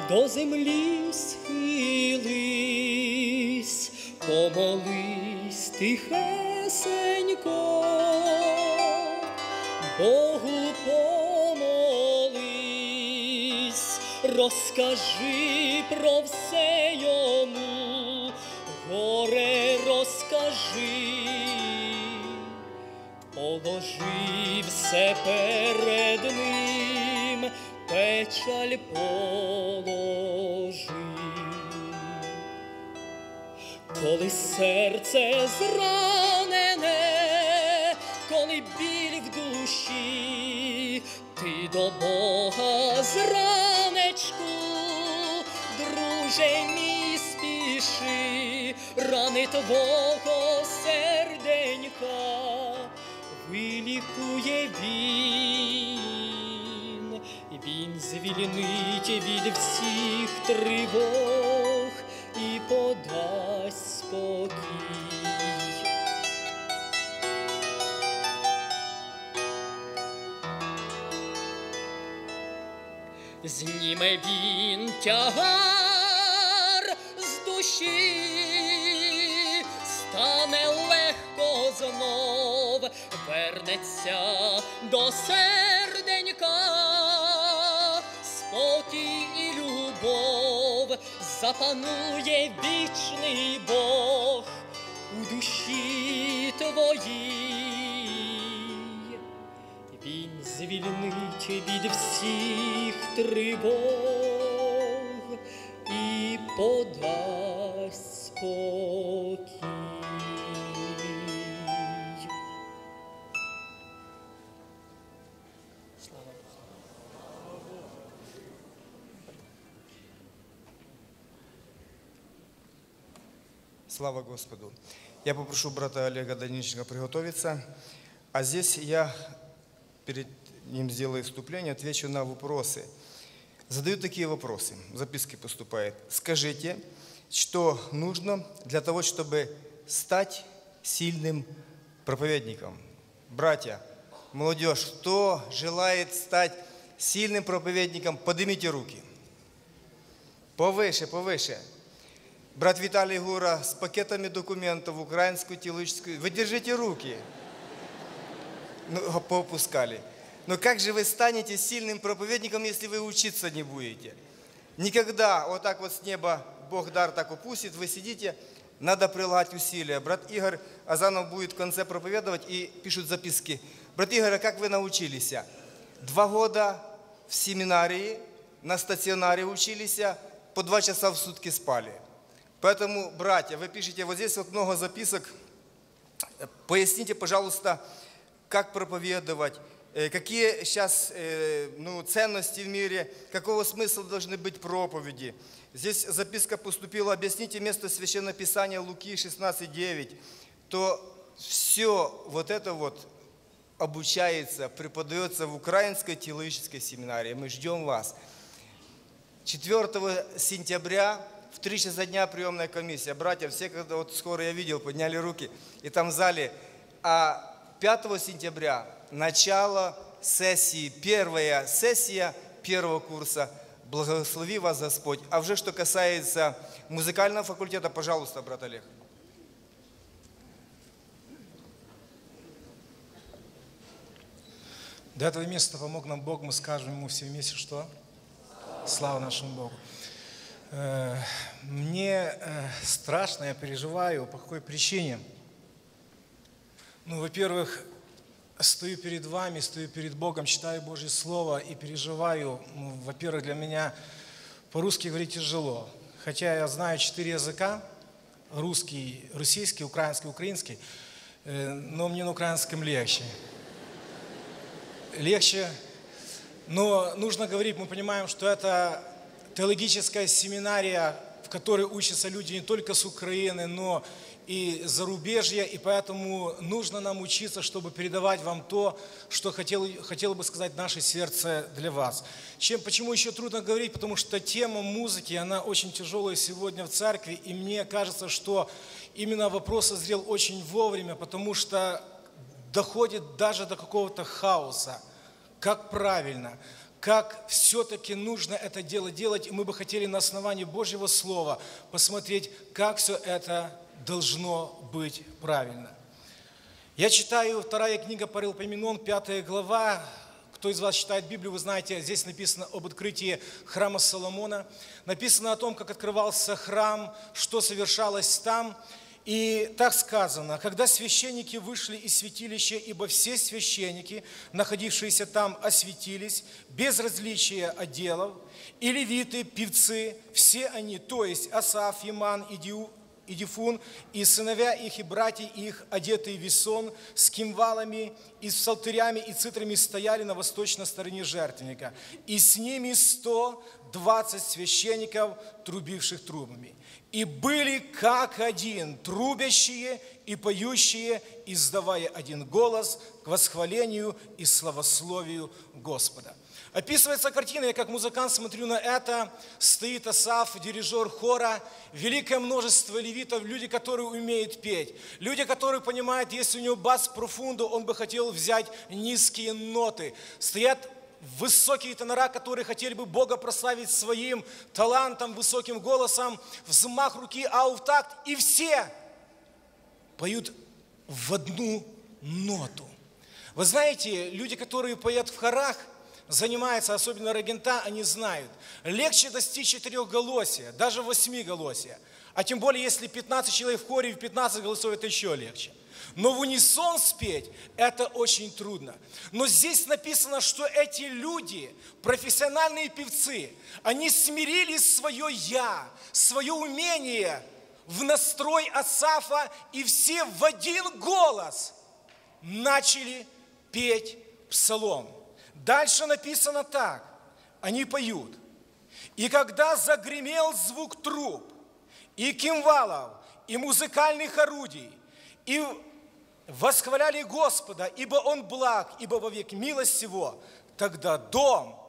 до землі схились, помолись тихесенько, Богу помолись, розкажи про все йому, горе розкажи. Положи все перед ним, печаль положи. Коли серце зранене, коли біль в душі, ти до Бога зранечку, друже мій, спіши. Рани твого серденька вилікує він, він звільнить від всіх тривог і подасть спокій. Зніме він тягар з душі, стане легко знов. Вернеться до серденька, спокій і любов, запанує вічний Бог у душі твоїй. Він звільнить від всіх тривог і подасть спокій. Слава Господу! Я попрошу брата Олега Данишенко приготовиться. А здесь я перед ним сделаю вступление, отвечу на вопросы. Задают такие вопросы, записки поступают. Скажите, что нужно для того, чтобы стать сильным проповедником? Братья, молодежь, кто желает стать сильным проповедником, поднимите руки. Повыше, повыше. Брат Виталий Гура с пакетами документов в украинскую теологическую... Вы держите руки. Ну, поопускали. Но как же вы станете сильным проповедником, если вы учиться не будете? Никогда вот так вот с неба Бог дар так упустит, вы сидите, надо прилагать усилия. Брат Игорь Азанов будет в конце проповедовать и пишут записки. Брат Игорь, а как вы научились? 2 года в семинарии, на стационаре учились, по 2 часа в сутки спали. Поэтому, братья, вы пишете, вот здесь вот много записок. Поясните, пожалуйста, как проповедовать, какие сейчас ценности в мире, какого смысла должны быть проповеди. Здесь записка поступила, объясните место Священного Писания Луки 16:9, то все вот это вот обучается, преподается в Украинской теологической семинарии. Мы ждем вас. 4 сентября в 3 часа дня приемная комиссия. Братья, все, когда вот скоро я видел, подняли руки, и там в зале. А 5 сентября начало сессии, первая сессия первого курса. Благослови вас Господь. А уже что касается музыкального факультета, пожалуйста, брат Олег. До этого месяца помог нам Бог, мы скажем ему все вместе, что слава нашему Богу. Мне страшно, я переживаю, по какой причине. Ну, во-первых, стою перед вами, стою перед Богом, читаю Божье Слово и переживаю. Ну, во-первых, для меня по-русски говорить тяжело. Хотя я знаю 4 языка, русский, российский, украинский, украинский, но мне на украинском легче. Легче, но нужно говорить, мы понимаем, что это теологическая семинария, в которой учатся люди не только с Украины, но и зарубежья, и поэтому нужно нам учиться, чтобы передавать вам то, что хотело бы сказать наше сердце для вас. Почему еще трудно говорить? Потому что тема музыки, она очень тяжелая сегодня в церкви, и мне кажется, что именно вопрос созрел очень вовремя, потому что доходит даже до какого-то хаоса. Как правильно? Как все-таки нужно это дело делать? И мы бы хотели на основании Божьего Слова посмотреть, как все это должно быть правильно. Я читаю 2 книга Паралипоменон, 5 глава. Кто из вас читает Библию, вы знаете, здесь написано об открытии храма Соломона. Написано о том, как открывался храм, что совершалось там. И так сказано, когда священники вышли из святилища, ибо все священники, находившиеся там, освятились, без различия отделов, и левиты, певцы, все они, то есть Асаф, Еман, Идифун, и сыновья их, и братья их, одетые в весон, с кимвалами, и с псалтырями, и цитрами стояли на восточной стороне жертвенника, и с ними 120 священников, трубивших трубами. И были как один, трубящие и поющие, издавая один голос к восхвалению и славословию Господа. Описывается картина, я как музыкант смотрю на это, стоит Асаф, дирижер хора, великое множество левитов, люди, которые умеют петь, люди, которые понимают, если у него бас профундо, он бы хотел взять низкие ноты, стоят высокие тенора, которые хотели бы Бога прославить своим талантом, высоким голосом, взмах руки, ау в такт, и все поют в одну ноту. Вы знаете, люди, которые поют в хорах, занимаются, особенно регента, они знают, легче достичь 4-голосия, даже 8-голосия, а тем более, если 15 человек в хоре и 15 голосов, это еще легче. Но в унисон спеть – это очень трудно. Но здесь написано, что эти люди, профессиональные певцы, они смирили свое «я», свое умение в настрой Асафа, и все в один голос начали петь псалом. Дальше написано так, они поют. «И когда загремел звук труб, и кимвалов, и музыкальных орудий, и восхваляли Господа, ибо Он благ, ибо вовек милость Его, тогда дом,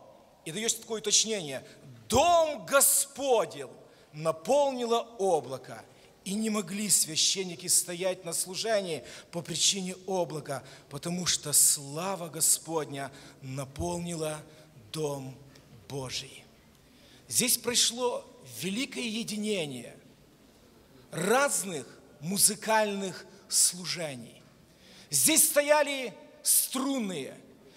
и даешь такое уточнение, дом Господень наполнило облако, и не могли священники стоять на служении по причине облака, потому что слава Господня наполнила дом Божий». Здесь прошло великое единение разных музыкальных служений. Здесь стояли струнные,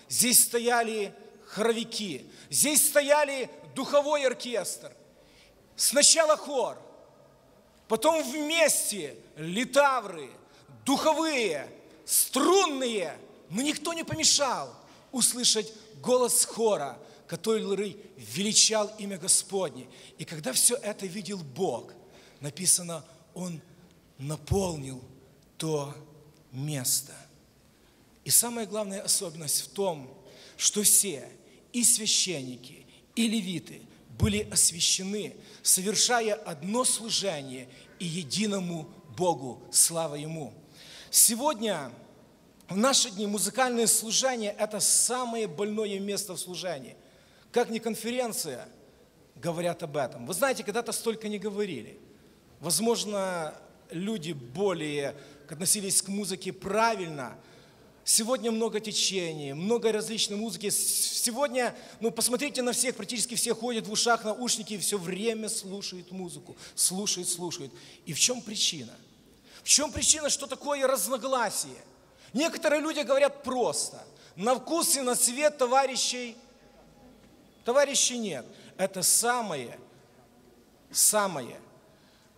здесь стояли хоровики, здесь стояли духовой оркестр. Сначала хор, потом вместе литавры, духовые, струнные. Но никто не помешал услышать голос хора, который величал имя Господне. И когда все это видел Бог, написано, Он наполнил то место. И самая главная особенность в том, что все, и священники, и левиты, были освящены, совершая одно служение и единому Богу, слава Ему. Сегодня, в наши дни, музыкальные служения – это самое больное место в служении. Как ни конференция, говорят об этом. Вы знаете, когда-то столько не говорили. Возможно, люди более относились к музыке правильно. Сегодня много течений, много различной музыки. Сегодня, посмотрите на всех, практически все ходят в ушах, наушники, и все время слушают музыку, слушают. И в чем причина? В чем причина, что такое разногласие? Некоторые люди говорят просто, на вкус и на цвет товарищей нет. Это самое,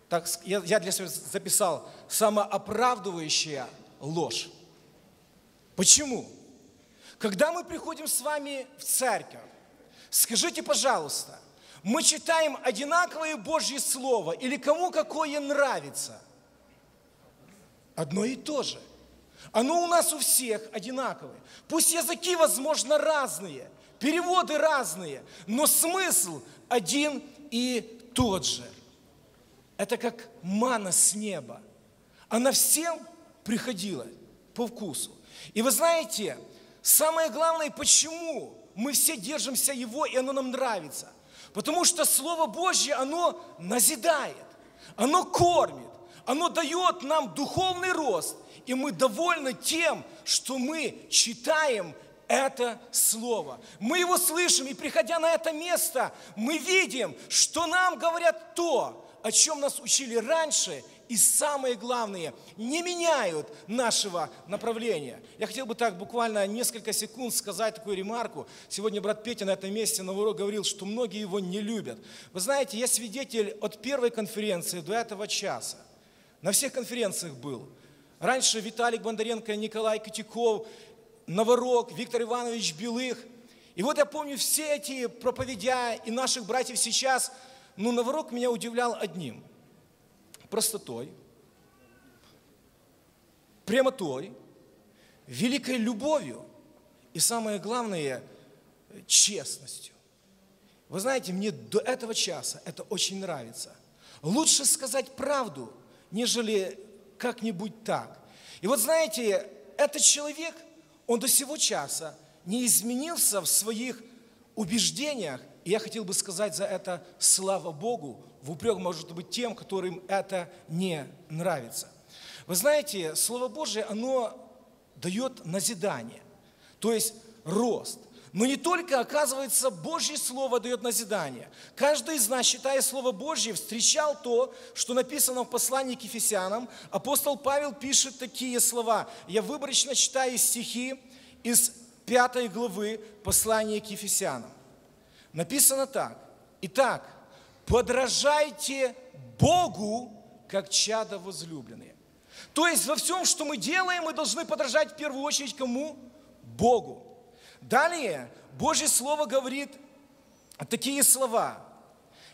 так я для себя записал, самооправдывающая ложь. Почему? Когда мы приходим с вами в церковь, скажите, пожалуйста, мы читаем одинаковое Божье Слово или кому какое нравится? Одно и то же. Оно у нас у всех одинаковое. Пусть языки, возможно, разные, переводы разные, но смысл один и тот же. Это как манна с неба. Она всем приходила по вкусу. И вы знаете, самое главное, почему мы все держимся Его, и оно нам нравится. Потому что Слово Божье, оно назидает, оно кормит, оно дает нам духовный рост. И мы довольны тем, что мы читаем это Слово. Мы его слышим, и приходя на это место, мы видим, что нам говорят то, о чем нас учили раньше, и самое главное, не меняют нашего направления. Я хотел бы так буквально несколько секунд сказать такую ремарку. Сегодня брат Петя на этом месте Наворок говорил, что многие его не любят. Вы знаете, я свидетель от первой конференции до этого часа. На всех конференциях был. Раньше Виталик Бондаренко, Николай Котяков, Наворок, Виктор Иванович Белых. И вот я помню все эти проповедя и наших братьев сейчас. Но Наворок меня удивлял одним. Простотой, прямотой, великой любовью и, самое главное, честностью. Вы знаете, мне до этого часа это очень нравится. Лучше сказать правду, нежели как-нибудь так. И вот знаете, этот человек, он до сего часа не изменился в своих убеждениях. И я хотел бы сказать за это слава Богу, в упрек может быть тем, которым это не нравится. Вы знаете, Слово Божие, оно дает назидание, то есть рост. Но не только, оказывается, Божье Слово дает назидание. Каждый из нас, читая Слово Божье, встречал то, что написано в послании к Ефесянам. Апостол Павел пишет такие слова. Я выборочно читаю стихи из 5 главы послания к Ефесянам. Написано так. Итак, подражайте Богу, как чадо возлюбленные. То есть во всем, что мы делаем, мы должны подражать в первую очередь кому? Богу. Далее Божье Слово говорит такие слова.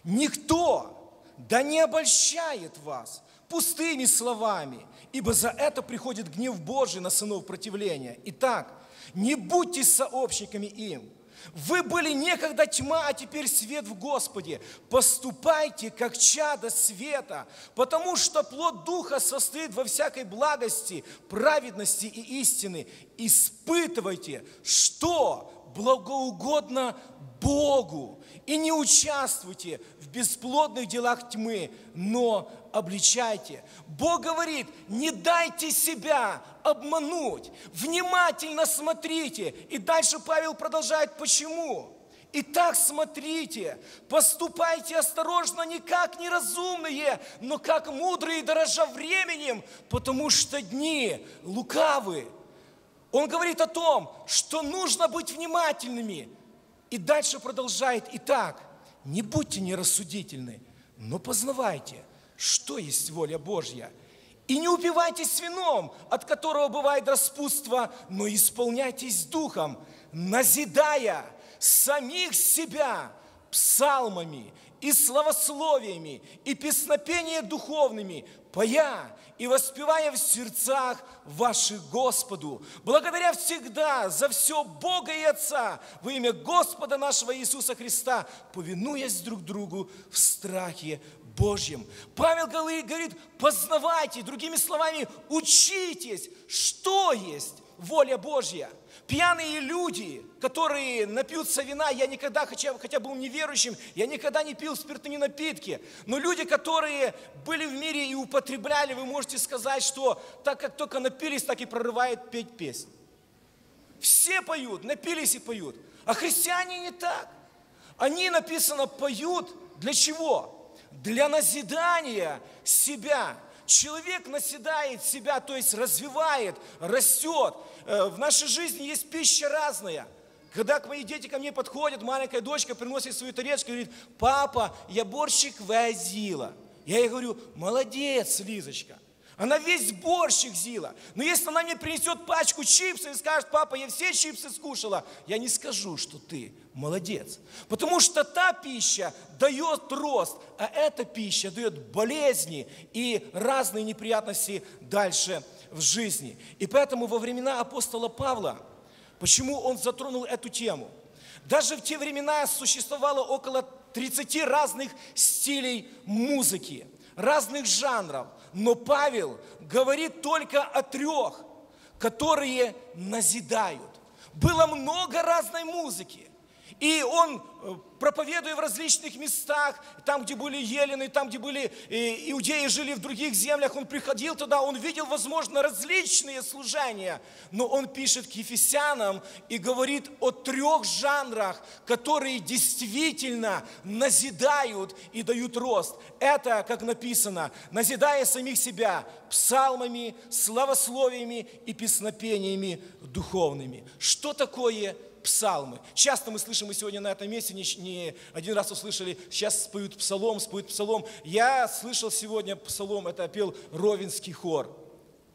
Никто да не обольщает вас пустыми словами, ибо за это приходит гнев Божий на сынов противления. Итак, не будьте сообщниками им. Вы были некогда тьма, а теперь свет в Господе. Поступайте, как чадо света, потому что плод Духа состоит во всякой благости, праведности и истины. Испытывайте, что благоугодно Богу, и не участвуйте в бесплодных делах тьмы, но обличайте. Бог говорит, не дайте себя обмануть, внимательно смотрите. И дальше Павел продолжает, почему? Итак, смотрите, поступайте осторожно, не как неразумные, но как мудрые, дорожа временем, потому что дни лукавы. Он говорит о том, что нужно быть внимательными. И дальше продолжает. Итак, не будьте нерассудительны, но познавайте, что есть воля Божья. И не упивайтесь вином, от которого бывает распутство, но исполняйтесь духом, назидая самих себя псалмами и словословиями и песнопениями духовными, поя и воспевая в сердцах ваших Господу, благодаря всегда за все Бога и Отца во имя Господа нашего Иисуса Христа, повинуясь друг другу в страхе Божьим. Павел говорит, познавайте, другими словами, учитесь, что есть воля Божья. Пьяные люди, которые напьются вина, я никогда, хотя был неверующим, я никогда не пил спиртные напитки, но люди, которые были в мире и употребляли, вы можете сказать, что так как только напились, так и прорывает петь песню. Все поют, напились и поют. А христиане не так. Они, написано, поют для чего? Для назидания себя. Человек наседает себя, то есть развивает, растет. В нашей жизни есть пища разная. Когда мои дети ко мне подходят, маленькая дочка приносит свою тарелочку и говорит, папа, я борщик возила. Я ей говорю, молодец, Лизочка. Она весь борщик зила. Но если она мне принесет пачку чипсов и скажет, папа, я все чипсы скушала, я не скажу, что ты молодец. Потому что та пища дает рост, а эта пища дает болезни и разные неприятности дальше в жизни. И поэтому во времена апостола Павла, почему он затронул эту тему? Даже в те времена существовало около 30 разных стилей музыки, разных жанров. Но Павел говорит только о 3, которые назидают. Было много разной музыки. И он, проповедуя в различных местах, там, где были елены, там, где были иудеи, жили в других землях, он приходил туда, он видел, возможно, различные служения. Но он пишет к Ефесянам и говорит о 3 жанрах, которые действительно назидают и дают рост. Это, как написано, назидая самих себя псалмами, славословиями и песнопениями духовными. Что такое псалмы? Часто мы слышим, мы сегодня на этом месте не один раз услышали, сейчас споют псалом, споют псалом. Я слышал сегодня псалом, это пел Ровенский хор.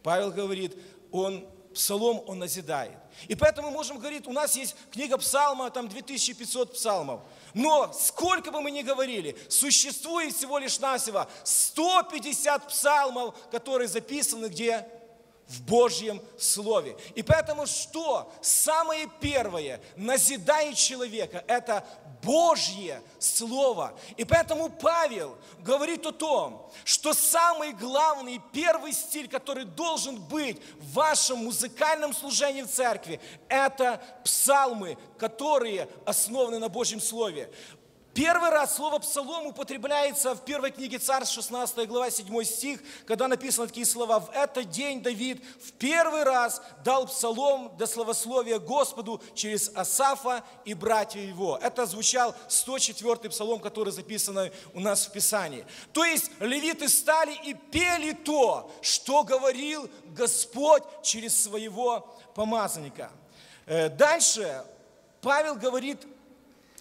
Павел говорит, он псалом, он назидает. И поэтому мы можем говорить, у нас есть книга псалма, там 2500 псалмов. Но сколько бы мы ни говорили, существует всего лишь навсего 150 псалмов, которые записаны где? В Божьем Слове. И поэтому что? Самое первое, назидает человека, это Божье Слово. И поэтому Павел говорит о том, что самый главный, первый стиль, который должен быть в вашем музыкальном служении в церкви, это псалмы, которые основаны на Божьем Слове. Первый раз слово «псалом» употребляется в 1 книге Царств, 16 глава, 7 стих, когда написаны такие слова. «В этот день Давид в первый раз дал псалом для славословия Господу через Асафа и братья его». Это звучал 104-й псалом, который записан у нас в Писании. То есть левиты стали и пели то, что говорил Господь через своего помазанника. Дальше Павел говорит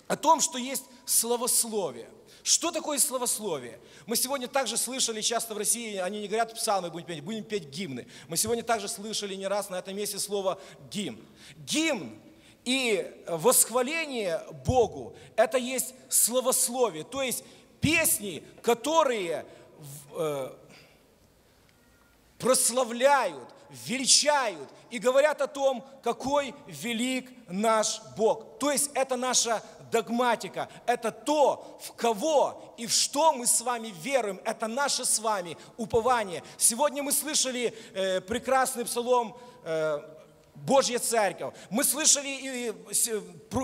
о том, что есть словословие. Что такое словословие? Мы сегодня также слышали, часто в России они не говорят псалмы будем петь гимны. Мы сегодня также слышали не раз на этом месте слово гимн. Гимн и восхваление Богу – это есть словословие, то есть песни, которые прославляют, величают и говорят о том, какой велик наш Бог. То есть это наша догматика, это то, в кого и в что мы с вами веруем, это наше с вами упование. Сегодня мы слышали прекрасный псалом Божья Церковь. Мы слышали и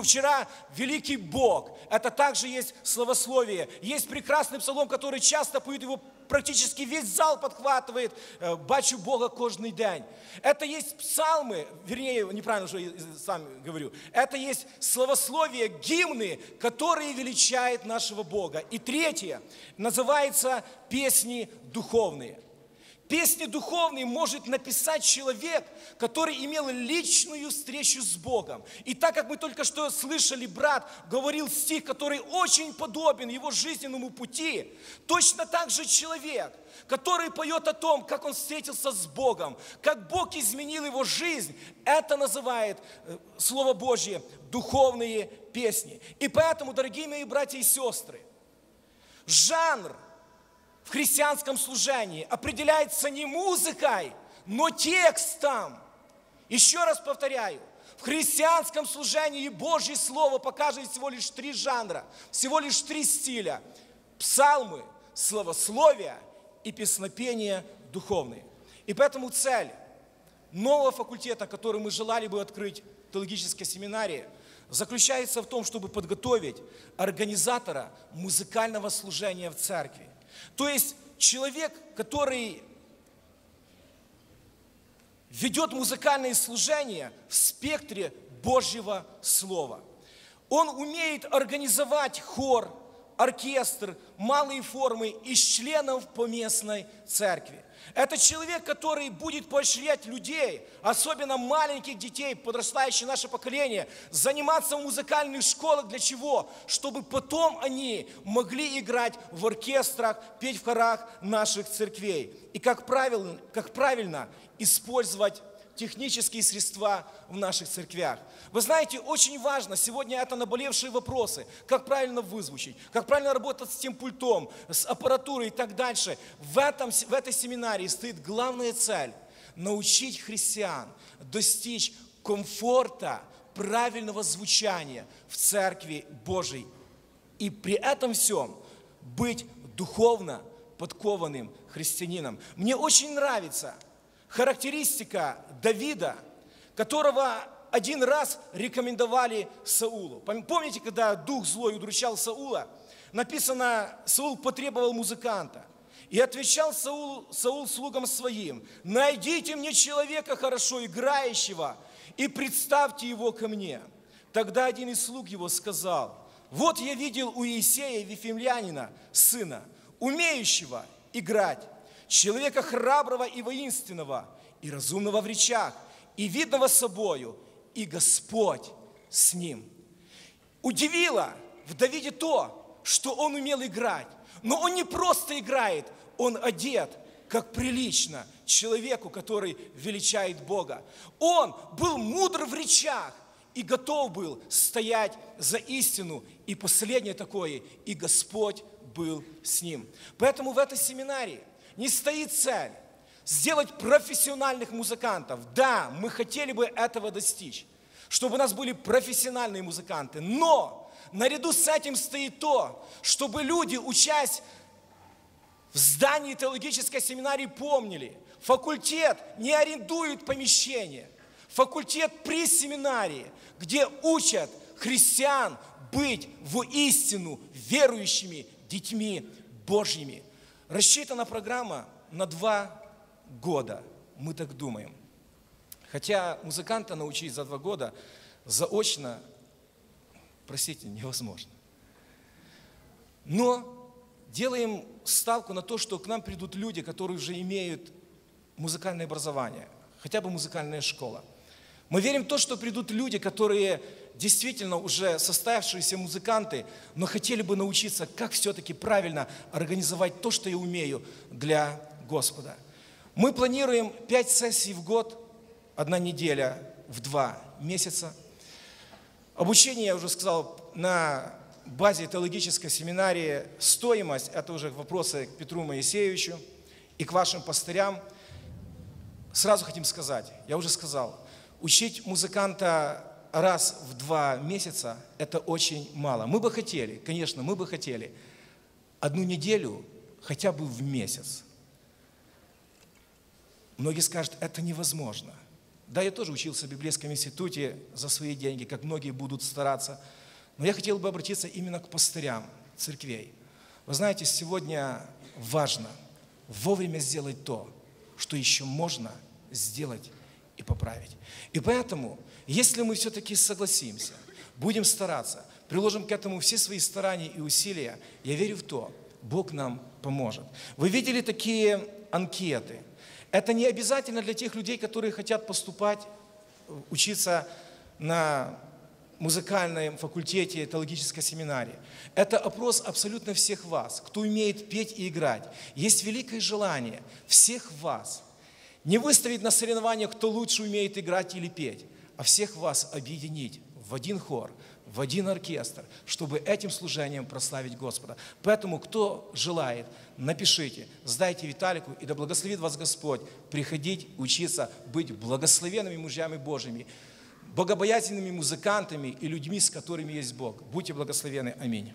вчера «Великий Бог». Это также есть словословие. Есть прекрасный псалом, который часто поют его практически весь зал подхватывает «Бачу Бога каждый день». Это есть псалмы, вернее, неправильно, что я сам говорю, это есть словословие, гимны, которые величают нашего Бога. И третье называется «Песни духовные». Песни духовные может написать человек, который имел личную встречу с Богом. И так как мы только что слышали, брат говорил стих, который очень подобен его жизненному пути, точно так же человек, который поет о том, как он встретился с Богом, как Бог изменил его жизнь, это называет Слово Божье духовные песни. И поэтому, дорогие мои братья и сестры, жанр в христианском служении определяется не музыкой, но текстом. Еще раз повторяю, в христианском служении Божье Слово показывает всего лишь 3 жанра, всего лишь 3 стиля. Псалмы, словословие и песнопения духовные. И поэтому цель нового факультета, который мы желали бы открыть в теологической семинарии, заключается в том, чтобы подготовить организатора музыкального служения в церкви. То есть человек, который ведет музыкальные служения в спектре Божьего Слова. Он умеет организовать хор, оркестр, малые формы из членов поместной церкви. Это человек, который будет поощрять людей, особенно маленьких детей, подрастающее наше поколение, заниматься в музыкальных школах для чего? Чтобы потом они могли играть в оркестрах, петь в хорах наших церквей. И как правильно использовать технические средства в наших церквях. Вы знаете, очень важно, сегодня это наболевшие вопросы, как правильно вызвучить, как правильно работать с тем пультом, с аппаратурой и так дальше. В этой семинарии стоит главная цель – научить христиан достичь комфорта, правильного звучания в Церкви Божьей. И при этом всем быть духовно подкованным христианином. Мне очень нравится характеристика Давида, которого один раз рекомендовали Саулу. Помните, когда дух злой удручал Саула? Написано, Саул потребовал музыканта. И отвечал Саул слугам своим: «Найдите мне человека хорошо играющего и представьте его ко мне». Тогда один из слуг его сказал: «Вот я видел у Иисея Вифлеемлянина, сына, умеющего играть, человека храброго и воинственного, и разумного в речах, и видного собою, и Господь с ним». Удивило в Давиде то, что он умел играть, но он не просто играет, он одет, как прилично, человеку, который величает Бога. Он был мудр в речах и готов был стоять за истину. И последнее такое, и Господь был с ним. Поэтому в этой семинарии не стоит цель сделать профессиональных музыкантов. Да, мы хотели бы этого достичь, чтобы у нас были профессиональные музыканты. Но наряду с этим стоит то, чтобы люди, учась в здании теологической семинарии, помнили, факультет не арендует помещение. Факультет при семинарии, где учат христиан быть воистину верующими детьми Божьими. Рассчитана программа на 2 года, мы так думаем. Хотя музыканта научить за 2 года заочно, простите, невозможно. Но делаем ставку на то, что к нам придут люди, которые уже имеют музыкальное образование, хотя бы музыкальная школа. Мы верим в то, что придут люди, которые действительно уже состоявшиеся музыканты, но хотели бы научиться, как все-таки правильно организовать то, что я умею для Господа. Мы планируем 5 сессий в год, 1 неделя в 2 месяца. Обучение, я уже сказал, на базе теологической семинарии. Стоимость, это уже вопросы к Петру Моисеевичу и к вашим пастырям. Сразу хотим сказать, я уже сказал, учить музыканта раз в 2 месяца – это очень мало. Мы бы хотели, конечно, мы бы хотели 1 неделю хотя бы в месяц. Многие скажут, это невозможно. Да, я тоже учился в библейском институте за свои деньги, как многие будут стараться. Но я хотел бы обратиться именно к пастырям церквей. Вы знаете, сегодня важно, вовремя сделать то, что еще можно сделать и поправить. И поэтому, если мы все-таки согласимся, будем стараться, приложим к этому все свои старания и усилия, я верю в то, Бог нам поможет. Вы видели такие анкеты? Это не обязательно для тех людей, которые хотят поступать, учиться на музыкальном факультете теологической семинарии. Это опрос абсолютно всех вас, кто умеет петь и играть. Есть великое желание всех вас не выставить на соревнованиях, кто лучше умеет играть или петь, а всех вас объединить в один хор, в один оркестр, чтобы этим служением прославить Господа. Поэтому, кто желает, напишите, сдайте Виталику, и да благословит вас Господь приходить, учиться, быть благословенными мужьями Божьими, богобоязненными музыкантами и людьми, с которыми есть Бог. Будьте благословенны. Аминь.